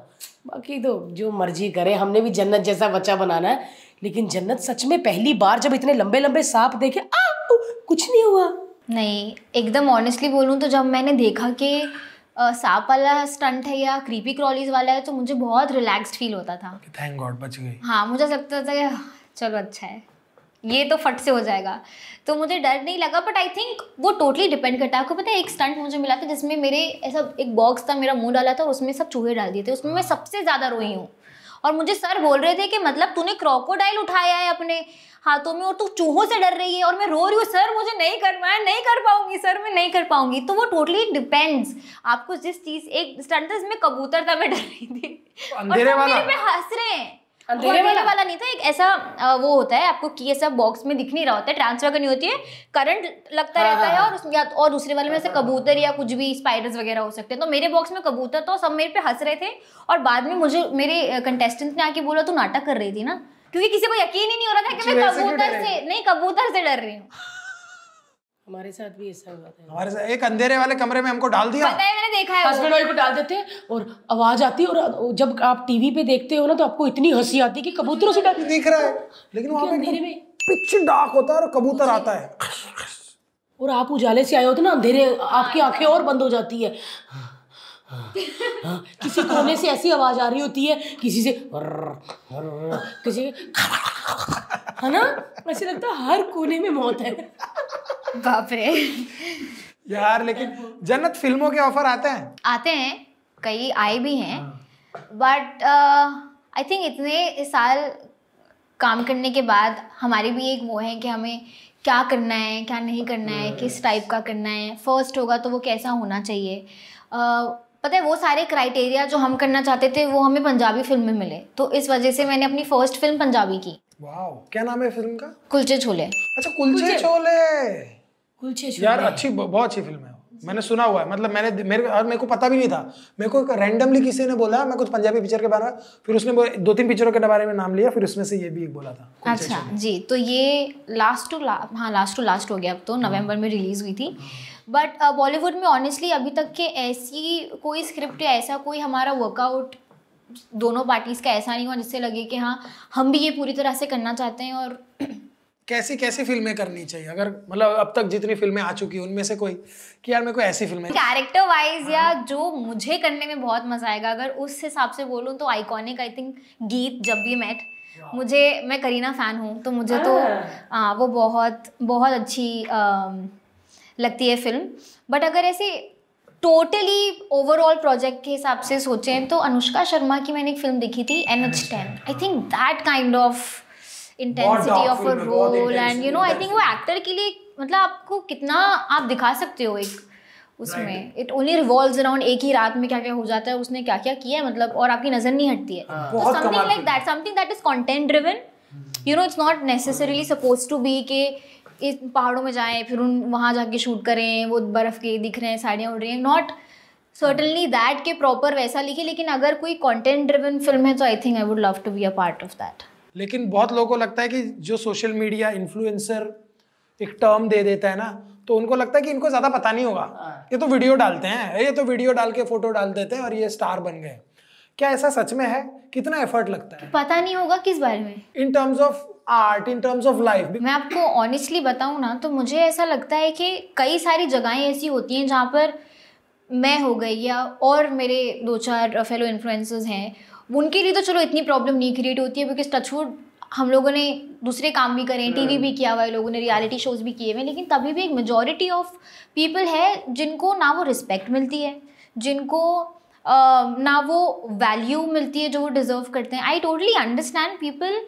बाकी तो जो मर्जी करे, हमने भी जन्नत जैसा बच्चा बनाना है। लेकिन जन्नत सच में पहली बार जब इतने लंबे लंबे सांप देखे, आ कुछ नहीं हुआ। नहीं, एकदम ऑनेस्टली बोलूँ तो जब मैंने देखा कि सांप वाला स्टंट है या क्रीपी क्रॉलीज वाला है तो मुझे बहुत रिलैक्स्ड फील होता था। थैंक गॉड बच गई। हाँ, मुझे लगता था चलो अच्छा है, ये तो फट से हो जाएगा, तो मुझे डर नहीं लगा। बट आई थिंक वो टोटली डिपेंड करता है। आपको पता है एक स्टंट मुझे मिला था जिसमें मेरे ऐसा एक बॉक्स था, मेरा मुंह डाला था और उसमें सब चूहे डाल दिए थे, उसमें मैं सबसे ज़्यादा रोई हूँ। और मुझे सर बोल रहे थे कि मतलब तूने क्रोकोडाइल उठाया है अपने हाथों में और तू चूहों से डर रही है, और मैं रो रही हूँ सर मुझे नहीं करना है, नहीं कर पाऊंगी सर मैं नहीं कर पाऊंगी। तो वो टोटली डिपेंड्स आपको जिस चीज़। एक स्टंट था जिसमें कबूतर था, मैं डर रही थी और मेरे पे हंस रहे हैं। अंधेरे वाला? वाला नहीं था, एक ऐसा वो होता है आपको की ऐसा बॉक्स में दिख नहीं रहा होता है, ट्रांसफर करनी होती है, करंट लगता हाँ, रहता हाँ, है और या और दूसरे वाले में ऐसे कबूतर या कुछ भी स्पाइडर्स वगैरह हो सकते हैं। तो मेरे बॉक्स में कबूतर तो सब मेरे पे हंस रहे थे और बाद में मुझे मेरे कंटेस्टेंट ने आके बोला तू नाटक कर रही थी ना, क्योंकि किसी को यकीन ही नहीं हो रहा था कि मैं कबूतर से नहीं कबूतर से डर रही हूँ। हमारे साथ भी ऐसा हुआ था, हमारे साथ एक अंधेरे वाले कमरे में हमको डाल दिया। पता है मैंने देखा है, हस्बैंड वाइफ को डाल देते हैं और आवाज आती है, और जब आप टीवी पे देखते हो ना तो आपको इतनी हंसी आती है कि कबूतरों से डर दिख रहा है, लेकिन वहां पे अंधेरे में पिच डार्क होता है और कबूतर आता है और आप उजाले से आए होते ना, अंधेरे आपकी आंखें और बंद हो जाती है। किसी कोने से ऐसी आवाज आ रही होती है, किसी से किसी है ना, ऐसे लगता है हर कोने में मौत है। बाप रे यार। लेकिन जन्नत फिल्मों के ऑफर आते हैं? आते हैं, कई आए भी हैं, बट आई थिंक इतने साल काम करने के बाद हमारी भी एक वो है कि हमें क्या करना है क्या नहीं करना है, किस टाइप का करना है, फर्स्ट होगा तो वो कैसा होना चाहिए। uh, पता है वो सारे क्राइटेरिया जो हम करना चाहते थे वो हमें पंजाबी फिल्म में मिले, तो इस वजह से मैंने अपनी फर्स्ट फिल्म पंजाबी की। वाओ, क्या नाम है फिल्म का? कुल्चे छोले। अच्छा, कुल्चे छोले। कुल्चे छोले यार अच्छी, बहुत अच्छी फिल्म है, मैंने सुना हुआ है। मतलब मैंने मेरे और मेरे को पता भी नहीं था, मेरे को रैंडमली किसी ने बोला मैं कुछ पंजाबी पिक्चर के बारे में, फिर उसने दो तीन पिक्चरों के बारे में नाम लिया, फिर उसमें से ये भी एक बोला था। अच्छा जी, तो ये लास्ट टू ला, हाँ लास्ट टू लास्ट हो गया, अब तो नवंबर में रिलीज हुई थी। बट बॉलीवुड में ऑनेस्टली अभी तक के ऐसी कोई स्क्रिप्ट या ऐसा कोई हमारा वर्कआउट दोनों पार्टीज का ऐसा नहीं हुआ जिससे लगे कि हाँ हम भी ये पूरी तरह से करना चाहते हैं। और कैसी कैसी फिल्में करनी चाहिए, अगर मतलब अब तक जितनी फिल्में आ चुकी हैं उनमें से कोई कि यार मेरे को ऐसी फिल्में कैरेक्टर वाइज हाँ। या जो मुझे करने में बहुत मजा आएगा, अगर उस हिसाब से बोलूँ तो आइकॉनिक आई थिंक गीत जब भी मैट मुझे, मैं करीना फ़ैन हूँ तो मुझे तो आ, वो बहुत बहुत अच्छी आ, लगती है फिल्म। बट अगर ऐसे टोटली ओवरऑल प्रोजेक्ट के हिसाब से सोचें तो अनुष्का शर्मा की मैंने एक फिल्म देखी थी N H ten, I think that kind of intensity of a role and you know I think वो एक्टर के लिए मतलब आपको कितना आप दिखा सकते हो एक उसमें, इट ओनली रिवॉल्व्स अराउंड एक ही रात में क्या क्या हो जाता है, उसने क्या क्या किया है मतलब, और आपकी नजर नहीं हटती है। तो something like that, something that is content driven, you know it's not necessarily suppose to be के इस पहाड़ों में जाएं फिर उन वहाँ जाके शूट करें, वो बर्फ के दिख रहे हैं, साड़ियाँ उड़ रही हैं, नॉट सर्टनली दैट के प्रॉपर वैसा लिखे, लेकिन अगर कोई कंटेंट ड्रिवन फिल्म है तो I think I would love to be a part of that. लेकिन बहुत लोगों को लगता है कि जो सोशल मीडिया इन्फ्लुएंसर एक टर्म दे देता है ना, तो उनको लगता है कि इनको ज़्यादा पता नहीं होगा, ये तो वीडियो डालते हैं, ये तो वीडियो डाल के फोटो डाल देते हैं और ये स्टार बन गए। क्या ऐसा सच में है? कितना एफर्ट लगता है? पता नहीं होगा किस बारे में, in terms of art, in terms of life. मैं आपको ऑनेस्टली बताऊँ ना तो मुझे ऐसा लगता है कि कई सारी जगहें ऐसी होती हैं जहाँ पर मैं हो गई या और मेरे दो चार फेलो इन्फ्लुएंसर्स हैं, उनके लिए तो चलो इतनी प्रॉब्लम नहीं क्रिएट होती है बिकॉज टचवुड हम लोगों ने दूसरे काम भी करें, टीवी भी किया हुआ है लोगों ने, रियलिटी शोज भी किए हुए हैं, लेकिन तभी भी एक मेजॉरिटी ऑफ पीपल है जिनको ना वो रिस्पेक्ट मिलती है, जिनको uh, ना वो वैल्यू मिलती है जो वो डिज़र्व करते हैं। I totally understand people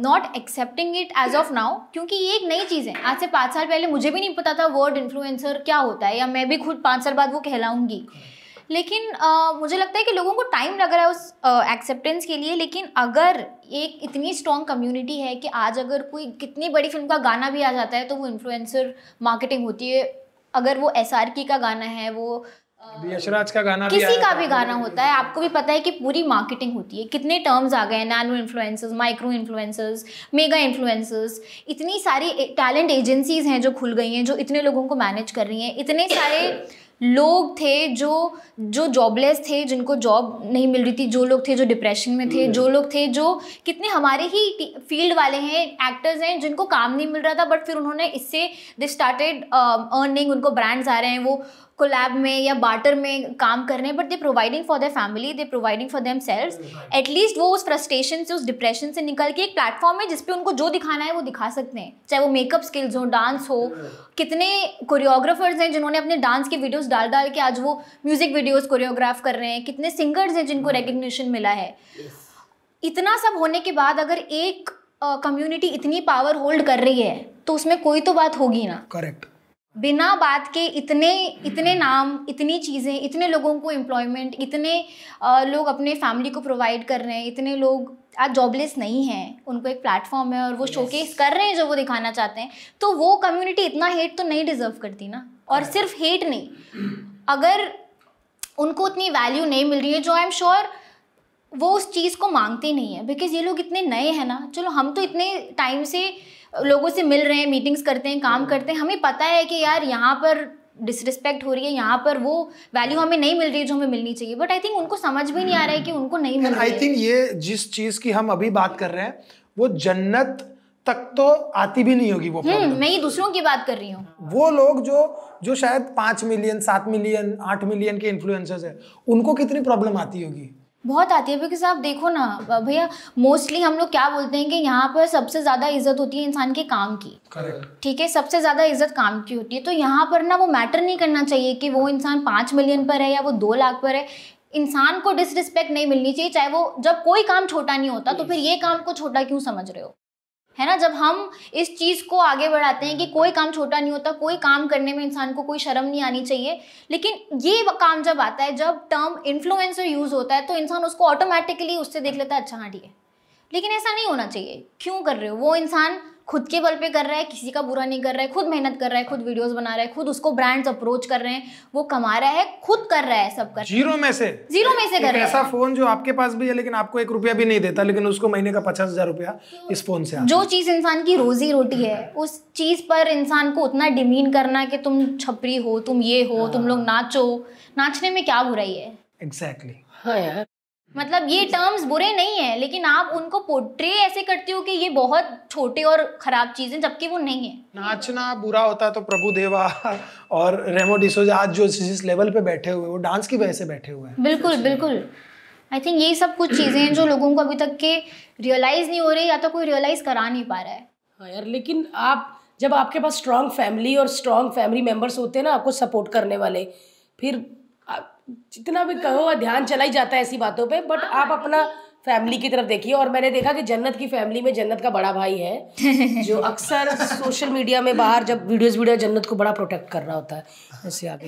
not accepting it as of now, क्योंकि ये एक नई चीज़ है। आज से पाँच साल पहले मुझे भी नहीं पता था वर्ड इन्फ्लुएंसर क्या होता है, या मैं भी खुद पाँच साल बाद वो कहलाऊँगी, लेकिन आ, मुझे लगता है कि लोगों को टाइम लग रहा है उस एक्सेप्टेंस के लिए। लेकिन अगर एक इतनी स्ट्रॉन्ग कम्युनिटी है कि आज अगर कोई कितनी बड़ी फिल्म का गाना भी आ जाता है तो वो इन्फ्लुएंसर मार्केटिंग होती है, अगर वो एस आर के का गाना है, वो यशराज का गाना, किसी भी का भी गाना होता है, आपको भी पता है कि पूरी मार्केटिंग होती है। कितने टर्म्स आ गए हैं, nano influencers, micro influencers, mega influencers, इतनी सारी टैलेंट एजेंसीज हैं जो खुल गई हैं जो इतने लोगों को मैनेज कर रही हैं, इतने सारे लोग थे जो जो जॉबलेस थे, जिनको जॉब नहीं मिल रही थी, जो लोग थे जो डिप्रेशन में थे, जो लोग थे जो कितने हमारे ही फील्ड वाले हैं, एक्टर्स हैं, जिनको काम नहीं मिल रहा था, बट फिर उन्होंने इससे दे स्टार्टेड अर्निंग, उनको ब्रांड्स आ रहे हैं, वो कोलैब में या बार्टर में काम कर रहे हैं, but they providing for their family, they providing for themselves. At least वो उस फ्रस्ट्रेशन से, उस डिप्रेशन से निकल के एक प्लेटफॉर्म है जिसपे उनको जो दिखाना है वो दिखा सकते हैं, चाहे वो मेकअप स्किल्स हो, डांस हो। कितने कोरियोग्राफर्स हैं जिन्होंने अपने डांस के वीडियोस डाल डाल के आज वो म्यूजिक वीडियोस कोरियोग्राफ कर रहे हैं, कितने सिंगर्स हैं जिनको रेकग्निशन मिला है। इतना सब होने के बाद अगर एक कम्युनिटी इतनी पावर होल्ड कर रही है तो उसमें कोई तो बात होगी ना। करेक्ट। बिना बात के इतने इतने नाम, इतनी चीज़ें, इतने लोगों को एम्प्लॉयमेंट, इतने आ, लोग अपने फैमिली को प्रोवाइड कर रहे हैं, इतने लोग आज जॉबलेस नहीं हैं, उनको एक प्लेटफॉर्म है और वो शोकेस कर रहे हैं जो वो दिखाना चाहते हैं, तो वो कम्युनिटी इतना हेट तो नहीं डिजर्व करती ना। और सिर्फ हेट नहीं, अगर उनको उतनी वैल्यू नहीं मिल रही है, जो आई एम श्योर वो उस चीज़ को मांगते नहीं है, बिकॉज ये लोग इतने नए हैं ना। चलो हम तो इतने टाइम से लोगों से मिल रहे हैं, मीटिंग्स करते हैं, काम करते हैं, हमें पता है कि यार यहाँ पर डिसरिस्पेक्ट हो रही है, यहाँ पर वो वैल्यू हमें नहीं मिल रही है जो हमें मिलनी चाहिए, बट आई थिंक उनको समझ भी नहीं आ रहा है कि उनको नहीं मिल रही है। आई थिंक ये जिस चीज़ की हम अभी बात कर रहे हैं वो जन्नत तक तो आती भी नहीं होगी वो प्रॉब्लम। मैं ये दूसरों की बात कर रही हूँ, वो लोग जो जो शायद पाँच मिलियन सात मिलियन आठ मिलियन के इन्फ्लुएंसर्स हैं उनको कितनी प्रॉब्लम आती होगी। बहुत आती है, बिकॉज आप देखो ना भैया, मोस्टली हम लोग क्या बोलते हैं कि यहाँ पर सबसे ज़्यादा इज्जत होती है इंसान के काम की। करेक्ट। ठीक है, सबसे ज़्यादा इज्जत काम की होती है, तो यहाँ पर ना वो मैटर नहीं करना चाहिए कि वो इंसान पाँच मिलियन पर है या वो दो लाख पर है, इंसान को डिसरिस्पेक्ट नहीं मिलनी चाहिए, चाहे वो, जब कोई काम छोटा नहीं होता तो फिर ये काम को छोटा क्यों समझ रहे हो, है ना। जब हम इस चीज़ को आगे बढ़ाते हैं कि कोई काम छोटा नहीं होता, कोई काम करने में इंसान को कोई शर्म नहीं आनी चाहिए, लेकिन ये काम जब आता है, जब टर्म इन्फ्लुएंसर यूज़ होता है, तो इंसान उसको ऑटोमेटिकली उससे देख लेता है, अच्छा हाँ ठीक है, लेकिन ऐसा नहीं होना चाहिए। क्यों कर रहे हो? वो इंसान खुद के बल पे कर रहा है, किसी का बुरा नहीं कर रहा है, खुद मेहनत कर रहा है, खुद वीडियोस बना रहा है, खुद उसको ब्रांड्स अप्रोच कर रहे हैं, वो कमा रहा है, खुद कर रहा है, सब कर जीरो में से जीरो में से कर रहा है। ऐसा फोन जो आपके पास भी है लेकिन आपको एक रुपया भी नहीं देता, लेकिन उसको महीने का पचास हजार रुपया इस फोन से। जो चीज इंसान की रोजी रोटी है उस चीज पर इंसान को उतना डिमीन करना कि तुम छपरी हो, तुम ये हो, तुम लोग नाचो, नाचने में क्या बुराई है। एग्जैक्टली। हाँ यार, मतलब ये टर्म्स बुरे नहीं है, लेकिन आप उनको पोर्ट्रे ऐसे करते हो कि ये बहुत छोटे और खराब चीजें, जबकि वो नहीं है। नाचना बुरा होता तो प्रभु देवा और रेमो डिसोजा आज जो जिस लेवल पे बैठे हुए वो डांस की वजह से बैठे हुए हैं। बिल्कुल बिल्कुल। आई थिंक ये सब कुछ चीजें हैं जो लोगों को अभी तक के रियलाइज नहीं हो रही, या तो कोई रियलाइज करा नहीं पा रहा है। हाँ यार, लेकिन आप जब आपके पास स्ट्रॉन्ग फैमिली और स्ट्रॉन्ग फैमिली मेम्बर्स होते हैं ना आपको सपोर्ट करने वाले, फिर जितना भी कहो ध्यान चला ही जाता है ऐसी बातों पे, बट आप अपना फैमिली की तरफ देखिए। और मैंने देखा कि जन्नत की फैमिली में जन्नत का बड़ा भाई है जो अक्सर सोशल मीडिया में बाहर जब वीडियोस वीडियो जन्नत को बड़ा प्रोटेक्ट कर रहा होता है, जैसे आप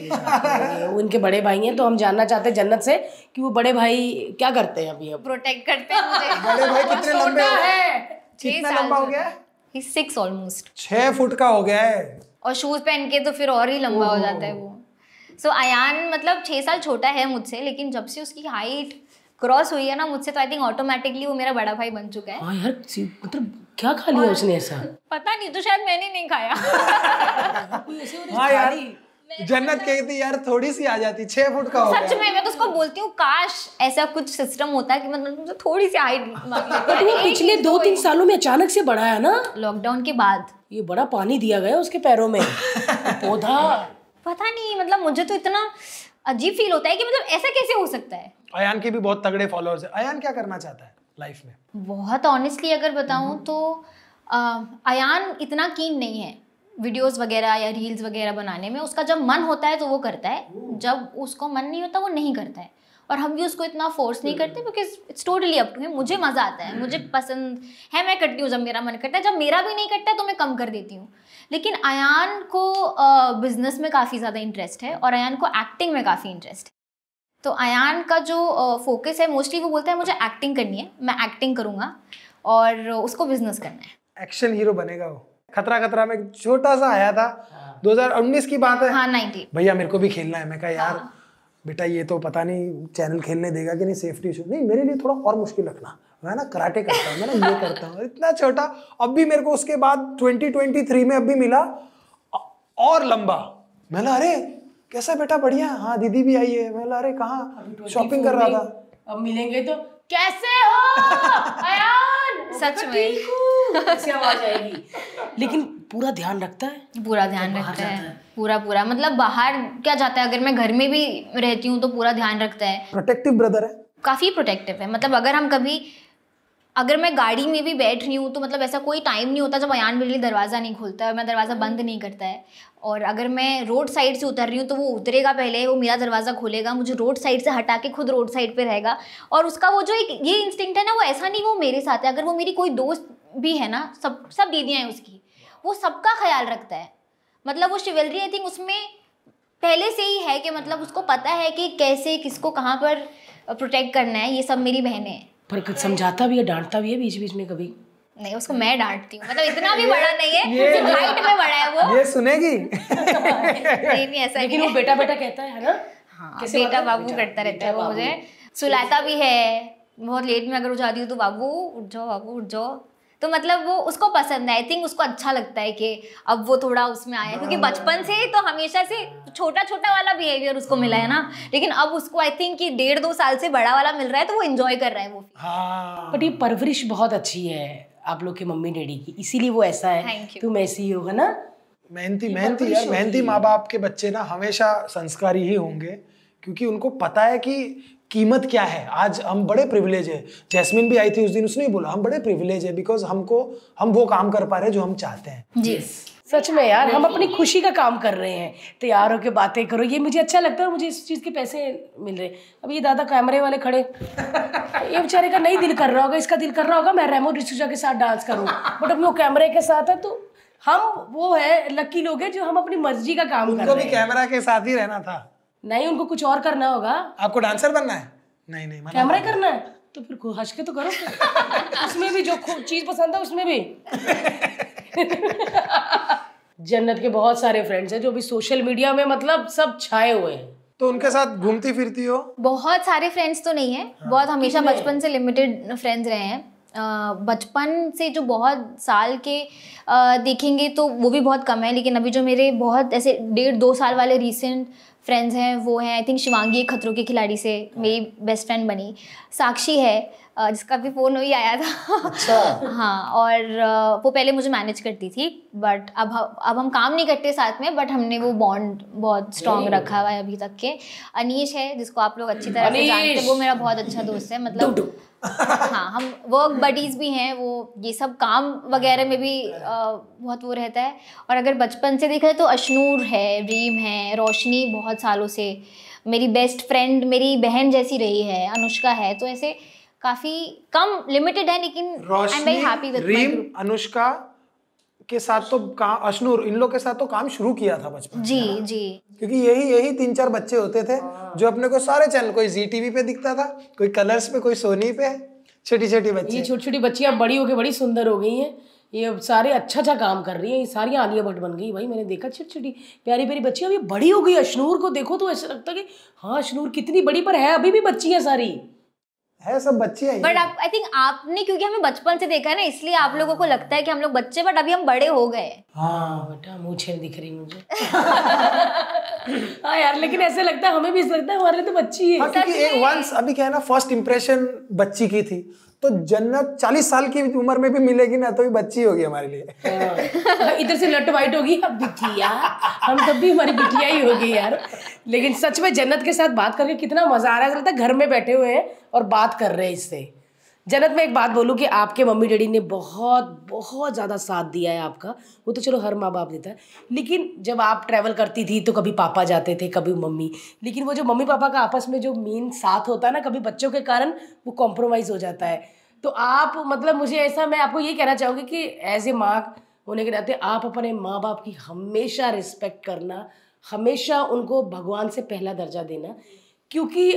उनके बड़े भाई हैं, तो हम जानना चाहते हैं जन्नत से कि वो बड़े भाई क्या करते हैं अभी। अब प्रोटेक्ट करते हैं, सिक्स ऑलमोस्ट छः फुट का हो गया है और शूज पहन के तो फिर और ही लंबा हो जाता है वो। सो so, आयान मतलब छः साल छोटा है मुझसे, लेकिन जब से उसकी हाइट क्रॉस हुई है ना मुझसे, तो आई थिंक ऑटोमेटिकली वो मेरा बड़ा भाई बन चुका है। हाँ यार, मतलब क्या खा लिया उसने ऐसा? पता नहीं, तो शायद मैंने नहीं खाया। हाँ यार, जन्नत कहती यार थोड़ी सी आ जाती, छः फुट का हो गया। सच में मैं तो उसको बोलती हूँ काश ऐसा कुछ सिस्टम होता कि मतलब थोड़ी सी हाइट। बट वो पिछले दो तीन सालों में अचानक से बढ़ाया ना लॉकडाउन के बाद। ये बड़ा पानी दिया गया उसके पैरों में, पौधा पता नहीं, मतलब मुझे तो इतना अजीब फील होता है कि मतलब ऐसा कैसे हो सकता है। अयान के भी बहुत तगड़े फॉलोअर्स हैं। अयान क्या करना चाहता है लाइफ में? बहुत ऑनेस्टली अगर बताऊं तो आ, अयान इतना कीन नहीं है वीडियोस वगैरह या रील्स वगैरह बनाने में। उसका जब मन होता है तो वो करता है, जब उसको मन नहीं होता वो नहीं करता है, और हम भी उसको इतना फोर्स नहीं करते because it's totally up to him. मुझे मज़ा आता है, मुझे पसंद है, मैं करती हूँ जब मेरा मन करता है, जब मेरा भी नहीं करता है तो मैं कम कर देती हूँ। लेकिन अयान को बिज़नेस में काफ़ी ज़्यादा इंटरेस्ट है और अयान को एक्टिंग में काफ़ी इंटरेस्ट है, तो अयान का जो फोकस है मोस्टली वो बोलता है मुझे एक्टिंग करनी है, मैं एक्टिंग करूँगा, और उसको बिजनेस करना है, एक्शन हीरो बनेगा वो। खतरा खतरा में छोटा सा आया था, दो हज़ार उन्नीस की बात है। हाँ, नाइनटीन। भैया मेरे को भी खेलना है, मैं कहा यार बेटा ये तो पता नहीं चैनल खेलने देगा कि नहीं, सेफ्टी इशू। नहीं, मेरे लिए थोड़ा और मुश्किल रखना, मैं ना कराटे करता हूँ, मैं ना ये करता हूँ, इतना छोटा। अब भी मेरे को उसके बाद ट्वेंटी ट्वेंटी थ्री में अब भी मिला और लंबा, मैं ना अरे कैसा बेटा बढ़िया, हाँ दीदी भी आई है। मैं अरे कहाँ शॉपिंग कर रहा था, अब मिलेंगे तो कैसे हो अयान, सच में ऐसी आवाज आएगी। लेकिन पूरा ध्यान रखता है, पूरा ध्यान तो रखता है, है। पूरा पूरा मतलब बाहर क्या जाता है, अगर मैं घर में भी रहती हूँ तो पूरा ध्यान रखता है। प्रोटेक्टिव ब्रदर है, काफी प्रोटेक्टिव है। मतलब अगर हम कभी, अगर मैं गाड़ी में भी बैठ रही हूँ तो मतलब ऐसा कोई टाइम नहीं होता जब अयान मेरे लिए दरवाज़ा नहीं खोलता है, मैं दरवाज़ा बंद नहीं करता है। और अगर मैं रोड साइड से उतर रही हूँ तो वो उतरेगा पहले, वो मेरा दरवाज़ा खोलेगा, मुझे रोड साइड से हटा के खुद रोड साइड पे रहेगा। और उसका वो जो एक ये इंस्टिंक्ट है ना, वो ऐसा नहीं वो मेरे साथ है, अगर वो मेरी कोई दोस्त भी है ना, सब सब दीदियाँ हैं उसकी, वो सबका ख्याल रखता है। मतलब वो शिवलरी आई थिंक उसमें पहले से ही है कि मतलब उसको पता है कि कैसे किसको कहाँ पर प्रोटेक्ट करना है। ये सब मेरी बहनें हैं। पर कुछ समझाता भी है, डांटता भी है बीच बीच में कभी? नहीं, उसको मैं डांटती हूँ, मतलब इतना भी बड़ा नहीं है, सिर्फ हाइट में बड़ा है वो। ये सुनेगी? नहीं नहीं ऐसा। लेकिन वो बेटा बेटा कहता है ना? हाँ, बेटा बाबू करता रहता है वो, मुझे सुलाता भी है। बहुत लेट में अगर उठाती हूँ तो बाबू उठ जाओ, बाबू उठ जाओ। तो मतलब वो उसको पसंद है, आई थिंक उसको अच्छा लगता है कि अब वो थोड़ा उसमें आया है, क्योंकि बचपन से तो हमेशा से छोटा छोटा वाला बिहेवियर उसको मिला है ना। लेकिन अब उसको आई थिंक कि डेढ़ दो साल से बड़ा वाला मिल रहा है, तो वो एंजॉय कर रहा है वो। हाँ, बट ये परवरिश बहुत अच्छी है आप लोग के मम्मी डैडी की, इसीलिए वो ऐसा है। तुम ऐसी ही होगा ना? मेहनती मेहनती यार, मेहनती माँ बाप के बच्चे ना हमेशा संस्कारी ही होंगे, क्योंकि उनको पता है कि कीमत क्या है। आज हम बड़े प्रिविलेज है, जैस्मिन भी आई थी उस दिन, उसने भी बोला हम बड़े प्रिविलेज है, बिकॉज हमको हम वो काम कर पा रहे हैं जो हम चाहते हैं। जी सच में यार, हम अपनी खुशी का काम कर रहे हैं। तैयार होके बातें करो, ये मुझे अच्छा लगता है, मुझे इस चीज़ के पैसे मिल रहे हैं। अब ये दादा कैमरे वाले खड़े, ये बेचारे का नहीं दिल कर रहा होगा, इसका दिल कर रहा होगा मैं रेमो डिसूजा के साथ डांस करूँ, बट अब वो कैमरे के साथ है। तो हम वो है लकी लोग हैं जो हम अपनी मर्जी का काम कर रहे हैं। उनको भी कैमरा के साथ ही रहना था? नहीं, उनको कुछ और करना होगा। आपको डांसर बनना है? नहीं नहीं, कैमरा करना है। तो फिर हंस के तो करो उसमें भी जो चीज पसंद है उसमें भी। जन्नत के बहुत सारे फ्रेंड्स हैं जो भी सोशल मीडिया में मतलब सब छाए हुए हैं, तो उनके साथ घूमती फिरती हो? बहुत सारे फ्रेंड्स तो नहीं है, हाँ। बहुत हमेशा बचपन से लिमिटेड फ्रेंड्स रहे हैं। बचपन से जो बहुत साल के देखेंगे तो वो भी बहुत कम है। लेकिन अभी जो मेरे बहुत ऐसे डेढ़ दो साल वाले रिसेंट फ्रेंड्स हैं वो हैं, आई थिंक शिवांगी खतरों के खिलाड़ी से मेरी बेस्ट फ्रेंड बनी, साक्षी है जिसका भी फ़ोन वही आया था। अच्छा। हाँ, और वो पहले मुझे मैनेज करती थी, बट अब अब हम काम नहीं करते साथ में, बट हमने वो बॉन्ड बहुत स्ट्रॉन्ग रखा हुआ है अभी तक के। अनीश है जिसको आप लोग अच्छी तरह से जानते हैं, वो मेरा बहुत अच्छा दोस्त है। मतलब दु, दु. हाँ, हम वर्क बडीज़ भी हैं, वो ये सब काम वगैरह में भी आ, बहुत वो रहता है। और अगर बचपन से देखा है तो अश्नूर है, रीम है, रोशनी बहुत सालों से मेरी बेस्ट फ्रेंड, मेरी बहन जैसी रही है, अनुष्का है। तो ऐसे काफी कम लिमिटेड है, लेकिन I am very happy with my group. Anushka के साथ तो काम, अश्नूर, इन लोग के साथ तो काम शुरू किया था बचपन। जी जी, क्योंकि यही यही तीन चार बच्चे होते थे जो अपने को सारे चैनल, कोई जीटीवी पे दिखता था, कोई कलर्स पे, कोई सोनी पे, छोटी छोटी बच्ची। ये छोटी छोटी बच्चियाँ बड़ी होके बड़ी सुंदर हो गई हैं, ये सारे अच्छा अच्छा काम कर रही हैं, ये सारी आलिया भट्ट बन गई भाई। मैंने देखा छोटी छोटी प्यारी प्यारी बच्चियाँ, अभी बड़ी हो गई। अश्नूर को देखो तो ऐसा लगता है कि हाँ अश्नूर कितनी बड़ी, पर है अभी भी बच्ची है, सारी है, सब बच्चे हैं। बट आई थिंक आपने, क्योंकि हमें बचपन से देखा है ना, इसलिए आप लोगों को लगता है कि हम लोग बच्चे, बट अभी हम बड़े हो गए। हाँ बेटा, मूछें दिख रही मुझे। हाँ यार, लेकिन ऐसे लगता है, हमें भी ऐसा लगता है हमारे तो बच्ची है। हाँ, क्योंकि एक वंस अभी क्या है ना, फर्स्ट इंप्रेशन बच्ची की थी, तो जन्नत चालीस साल की उम्र में भी मिलेगी ना तो भी बच्ची होगी हमारे लिए। इधर से लट वाइट होगी, अब बिटिया, हम तब भी हमारी बिटिया ही होगी यार। लेकिन सच में जन्नत के साथ बात करके कितना मजा आ रहा है, लगता है घर में बैठे हुए हैं और बात कर रहे हैं इससे। जन्नत, मैं एक बात बोलूँ कि आपके मम्मी डैडी ने बहुत बहुत ज़्यादा साथ दिया है आपका, वो तो चलो हर माँ बाप देता है, लेकिन जब आप ट्रैवल करती थी तो कभी पापा जाते थे, कभी मम्मी, लेकिन वो जो मम्मी पापा का आपस में जो मेन साथ होता है ना, कभी बच्चों के कारण वो कॉम्प्रोमाइज़ हो जाता है। तो आप मतलब मुझे ऐसा, मैं आपको ये कहना चाहूँगी कि एज ए माँ होने के नाते आप अपने माँ बाप की हमेशा रिस्पेक्ट करना, हमेशा उनको भगवान से पहला दर्जा देना, क्योंकि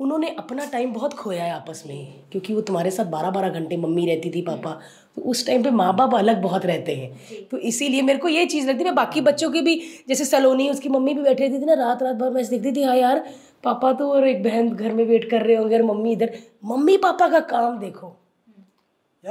उन्होंने अपना टाइम बहुत खोया है आपस में, क्योंकि वो तुम्हारे साथ बारह बारह घंटे मम्मी रहती थी, पापा, तो उस टाइम पे माँ बाप अलग बहुत रहते हैं। तो इसीलिए मेरे को ये चीज़ लगती है। मैं बाकी बच्चों की भी, जैसे सलोनी, उसकी मम्मी भी बैठी रहती थी ना, रात रात भर मैच देखती थी। हाँ यार, पापा तो और एक बहन घर में वेट कर रहे होंगे और मम्मी इधर। मम्मी पापा का काम देखो,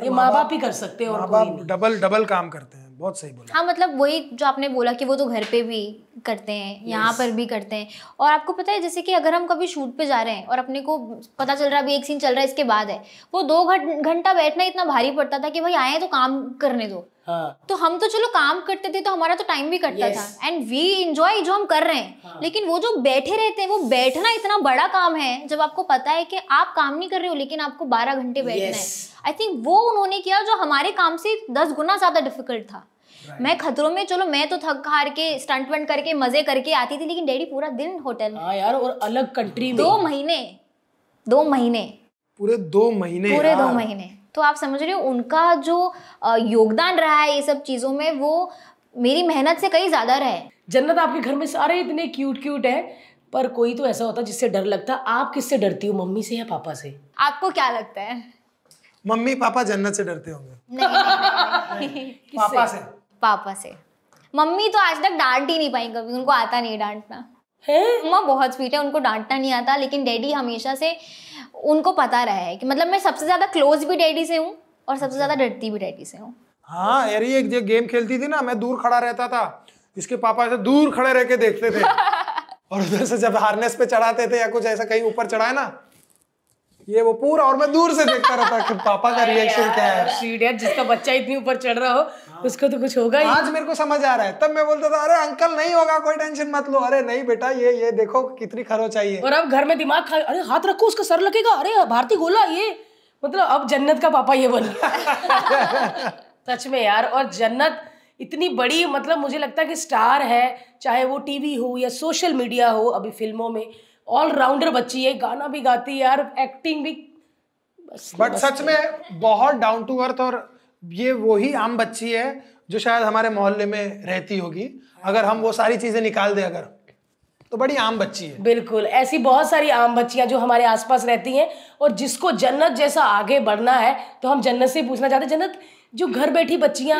ये माँ बाप ही कर सकते हैं, और डबल डबल काम करते हैं। बहुत सही बोला। हाँ, मतलब वही जो आपने बोला कि वो तो घर पे भी करते हैं, यहाँ yes. पर भी करते हैं। और आपको पता है जैसे कि अगर हम कभी शूट पे जा रहे हैं और अपने को पता चल रहा है अभी एक सीन चल रहा है इसके बाद है, वो दो घंटा बैठना इतना भारी पड़ता था कि भाई आए तो काम करने दो। हाँ. तो हम तो चलो काम करते थे तो हमारा तो टाइम भी कटता yes. था एंड वी एंजॉय जो हम कर रहे हैं। हाँ. लेकिन वो जो बैठे रहते हैं, वो बैठना इतना बड़ा काम है जब आपको पता है कि आप काम नहीं कर रहे हो लेकिन आपको बारह घंटे बैठना yes. है। आई थिंक वो उन्होंने किया जो हमारे काम से दस गुना ज्यादा डिफिकल्ट था। Right. मैं खतरों में चलो मैं तो थक हार के स्टंट वंट करके मजे करके आती थी, लेकिन डैडी पूरा दिन होटल में। हाँ यार, और अलग कंट्री में दो महीने दो महीने पूरे दो महीने पूरे दो महीने तो आप समझ रहे हो उनका जो योगदान रहा है ये सब चीजों में, वो मेरी मेहनत से कहीं ज्यादा रहे। जन्नत, आपके घर में सारे इतने क्यूट क्यूट है, पर कोई तो ऐसा होता जिससे डर लगता। आप किससे डरती हो, मम्मी से या पापा से? आपको क्या लगता है? मम्मी पापा जन्नत से डरते होंगे। पापा से पापा से मम्मी तो आज तक डांट ही नहीं पाई कभी, उनको आता नहीं डांटना। माँ बहुत स्वीट है, उनको डांटना नहीं आता। लेकिन डैडी हमेशा से उनको पता रहा है कि मतलब मैं सबसे ज्यादा क्लोज भी डैडी से हूँ और सबसे ज्यादा डरती भी डैडी से हूँ। हाँ यार, ये एक गेम खेलती थी ना, मैं दूर खड़ा रहता था, इसके पापा ऐसे दूर खड़े रह के देखते थे और उधर से जब हार्नेस पे चढ़ाते थे या कुछ ऐसा कहीं ऊपर चढ़ाए ना, ये वो पूरा, और मैं दूर से देखता रहता कि पापा का रिएक्शन क्या है। सीढ़ी है, जिसका बच्चा इतनी ऊपर चढ़ रहा हो हाँ। उसको तो कुछ होगा ही। आज मेरे को समझ आ रहा है, तब मैं बोलता था अरे अंकल नहीं होगा, कोई टेंशन मत लो, अरे नहीं बेटा ये ये देखो कितनी खरो चाहिए। और अब घर में दिमाग खा, अरे हाथ रखो उसका सर लगेगा, अरे भारती गोला, ये मतलब अब जन्नत का पापा ये बन गया। सच में यार। और जन्नत इतनी बड़ी, मतलब मुझे लगता है कि स्टार है, चाहे वो टीवी हो या सोशल मीडिया हो, अभी फिल्मों में ऑलराउंडर बच्ची है, गाना भी गाती है यार, एक्टिंग भी। बट सच में बहुत डाउन टू अर्थ, और ये वही आम बच्ची है जो शायद हमारे मोहल्ले में रहती होगी, अगर हम वो सारी चीजें निकाल दें अगर, तो बड़ी आम बच्ची है। बिल्कुल, ऐसी बहुत सारी आम बच्चियां जो हमारे आसपास रहती हैं और जिसको जन्नत जैसा आगे बढ़ना है, तो हम जन्नत से पूछना चाहते हैं, जन्नत जो घर बैठी बच्चियां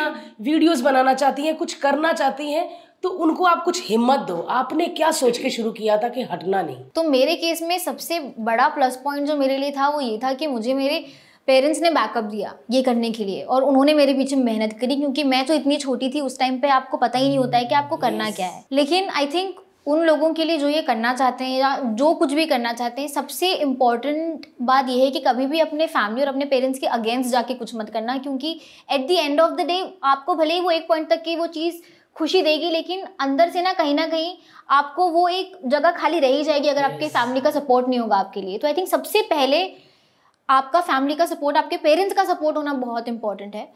वीडियोस बनाना चाहती हैं, कुछ करना चाहती हैं, तो उनको आप कुछ हिम्मत दो। आपने क्या सोच के शुरू किया था कि हटना नहीं? तो मेरे केस में सबसे बड़ा प्लस पॉइंट जो मेरे लिए था वो ये था कि मुझे मेरे पेरेंट्स ने बैकअप दिया ये करने के लिए, और उन्होंने मेरे पीछे मेहनत करी, क्योंकि मैं तो इतनी छोटी थी उस टाइम पे, आपको पता ही नहीं होता है कि आपको करना yes. क्या है। लेकिन आई थिंक उन लोगों के लिए जो ये करना चाहते हैं या जो कुछ भी करना चाहते हैं, सबसे इम्पॉर्टेंट बात यह है कि कभी भी अपने फैमिली और अपने पेरेंट्स के अगेंस्ट जाके कुछ मत करना, क्योंकि at the end of the day आपको भले ही वो एक पॉइंट तक की वो चीज़ खुशी देगी, लेकिन अंदर से ना कहीं ना कहीं आपको वो एक जगह खाली रह ही जाएगी अगर yes. आपके फैमिली का सपोर्ट नहीं होगा आपके लिए। तो आई थिंक सबसे पहले आपका फैमिली का सपोर्ट, आपके पेरेंट्स का सपोर्ट होना बहुत इंपॉर्टेंट है,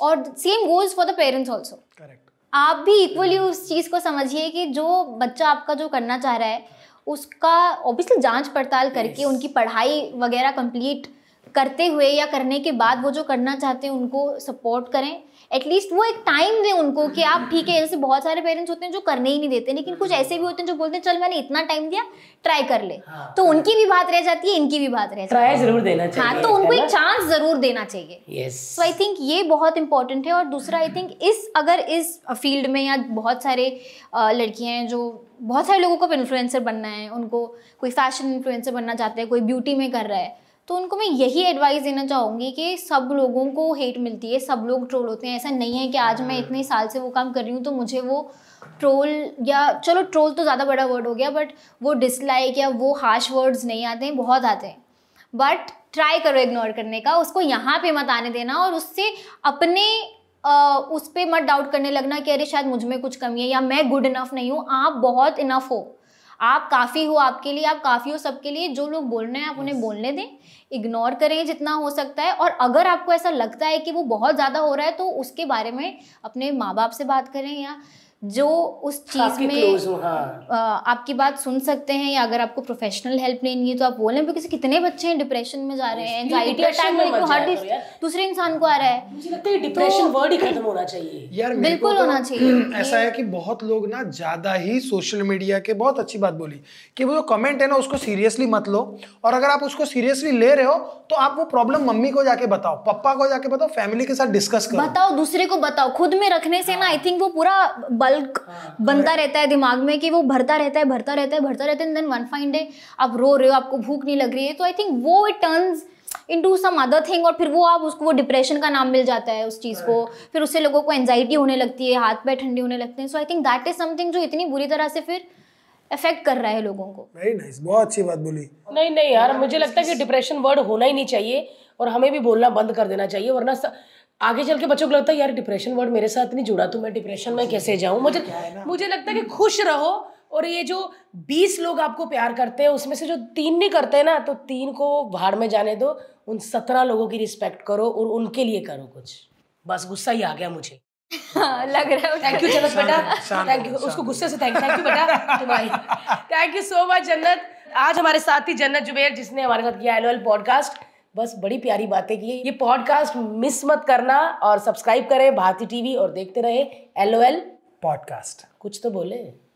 और same goes for the parents also. Correct, आप भी इक्वली उस चीज़ को समझिए कि जो बच्चा आपका जो करना चाह रहा है उसका ऑब्वियसली जांच पड़ताल करके yes. उनकी पढ़ाई वगैरह कंप्लीट करते हुए या करने के बाद वो जो करना चाहते हैं उनको सपोर्ट करें। एटलीस्ट वो एक टाइम दें उनको कि आप ठीक है, जैसे बहुत सारे पेरेंट्स होते हैं जो करने ही नहीं देते, लेकिन कुछ ऐसे भी होते हैं जो बोलते हैं चल मैंने इतना टाइम दिया ट्राई कर ले, हाँ, तो उनकी भी बात रह जाती है, इनकी भी बात रह जाती है। ट्राई जरूर देना चाहिए। हाँ, तो उनको एक चांस जरूर देना चाहिए। सो आई थिंक ये बहुत इंपॉर्टेंट है। और दूसरा आई थिंक इस अगर इस फील्ड में या बहुत सारे लड़कियाँ हैं जो बहुत सारे लोगों को इन्फ्लुएंसर बनना है, उनको कोई फैशन इन्फ्लुएंसर बनना चाहते हैं, कोई ब्यूटी में कर रहा है, तो उनको मैं यही एडवाइस देना चाहूँगी कि सब लोगों को हेट मिलती है, सब लोग ट्रोल होते हैं। ऐसा नहीं है कि आज मैं इतने साल से वो काम कर रही हूँ तो मुझे वो ट्रोल, या चलो ट्रोल तो ज़्यादा बड़ा वर्ड हो गया, बट वो डिसलाइक या वो हार्श वर्ड्स नहीं आते हैं, बहुत आते हैं, बट ट्राई करो इग्नोर करने का, उसको यहाँ पे मत आने देना, और उससे अपने आ, उस पर मत डाउट करने लगना कि अरे शायद मुझ में कुछ कमी है या मैं गुड इनफ नहीं हूँ। आप बहुत इनफ हो, आप काफ़ी हो, आपके लिए आप काफ़ी हो सबके लिए। जो लोग बोल रहे हैं आप उन्हें yes. बोलने दें, इग्नोर करें जितना हो सकता है, और अगर आपको ऐसा लगता है कि वो बहुत ज़्यादा हो रहा है तो उसके बारे में अपने माँ बाप से बात करें, या जो उस चीज़ में हाँ। आ, आपकी बात सुन सकते हैं, या अगर आपको प्रोफेशनल हेल्प लेनी है तो आप बोलें, बिकॉज कितने बच्चे हैं डिप्रेशन में जा रहे हैं, एंजाइटी अटैक हर दूसरे इंसान को आ रहा है। मुझे लगता है डिप्रेशन वर्ड ही खत्म होना चाहिए यार, बिल्कुल होना चाहिए। ऐसा है कि बहुत लोग ना ज़्यादा ही सोशल मीडिया के, बहुत अच्छी बात बोली कि वो जो कमेंट है ना उसको सीरियसली मत लो, और अगर आप उसको सीरियसली ले रहे हो तो आप वो प्रॉब्लम मम्मी को जाके बताओ, पापा को जाके बताओ, फैमिली के साथ डिस्कस करो, बताओ, दूसरे को बताओ। खुद में रखने से ना आई थिंक वो पूरा हाँ, बनता रहता है दिमाग में, कि वो भरता रहता है भरता रहता है भरता रहता है, देन वन फाइन डे आप रो रहे हो, आपको भूख नहीं लग रही है, तो आई थिंक वो it turns into some other thing, और फिर वो आप उसको वो डिप्रेशन का नाम मिल जाता है उस चीज़ को, फिर उससे लोगों को एंजाइटी होने लगती है, हाथ पैर ठंडे होने लगते हैं. So I think that is something जो इतनी बुरी तरह से फिर अफेक्ट कर रहा है लोगों को. वेरी नाइस, बहुत अच्छी बात बोली. नहीं नहीं यार, मुझे लगता है कि डिप्रेशन वर्ड होना ही नहीं चाहिए और हमें भी बोलना बंद कर देना चाहिए, वरना आगे चल के बच्चों को लगता है यार डिप्रेशन वर्ड मेरे साथ नहीं जुड़ा तो मैं डिप्रेशन में कैसे जाऊँ. मुझे मुझे लगता है कि खुश रहो, और ये जो बीस लोग आपको प्यार करते हैं उसमें से जो तीन नहीं करते हैं ना, तो तीन को भाड़ में जाने दो, उन सत्रह लोगों की रिस्पेक्ट करो और उनके लिए करो कुछ. बस गुस्सा ही आ गया मुझे. हाँ, लग रहा है. थैंक यू जन्नत बेटा, थैंक यू. उसको गुस्से से थैंक थैंक यू बेटा तुम्हारी. थैंक यू सो मच जन्नत. आज हमारे साथ थी जन्नत जुबैर, जिसने हमारे साथ किया एलओएल पॉडकास्ट. बस बड़ी प्यारी बातें की. ये पॉडकास्ट मिस मत करना और सब्सक्राइब करें भारती टीवी और देखते रहे एलओएल पॉडकास्ट. कुछ तो बोले.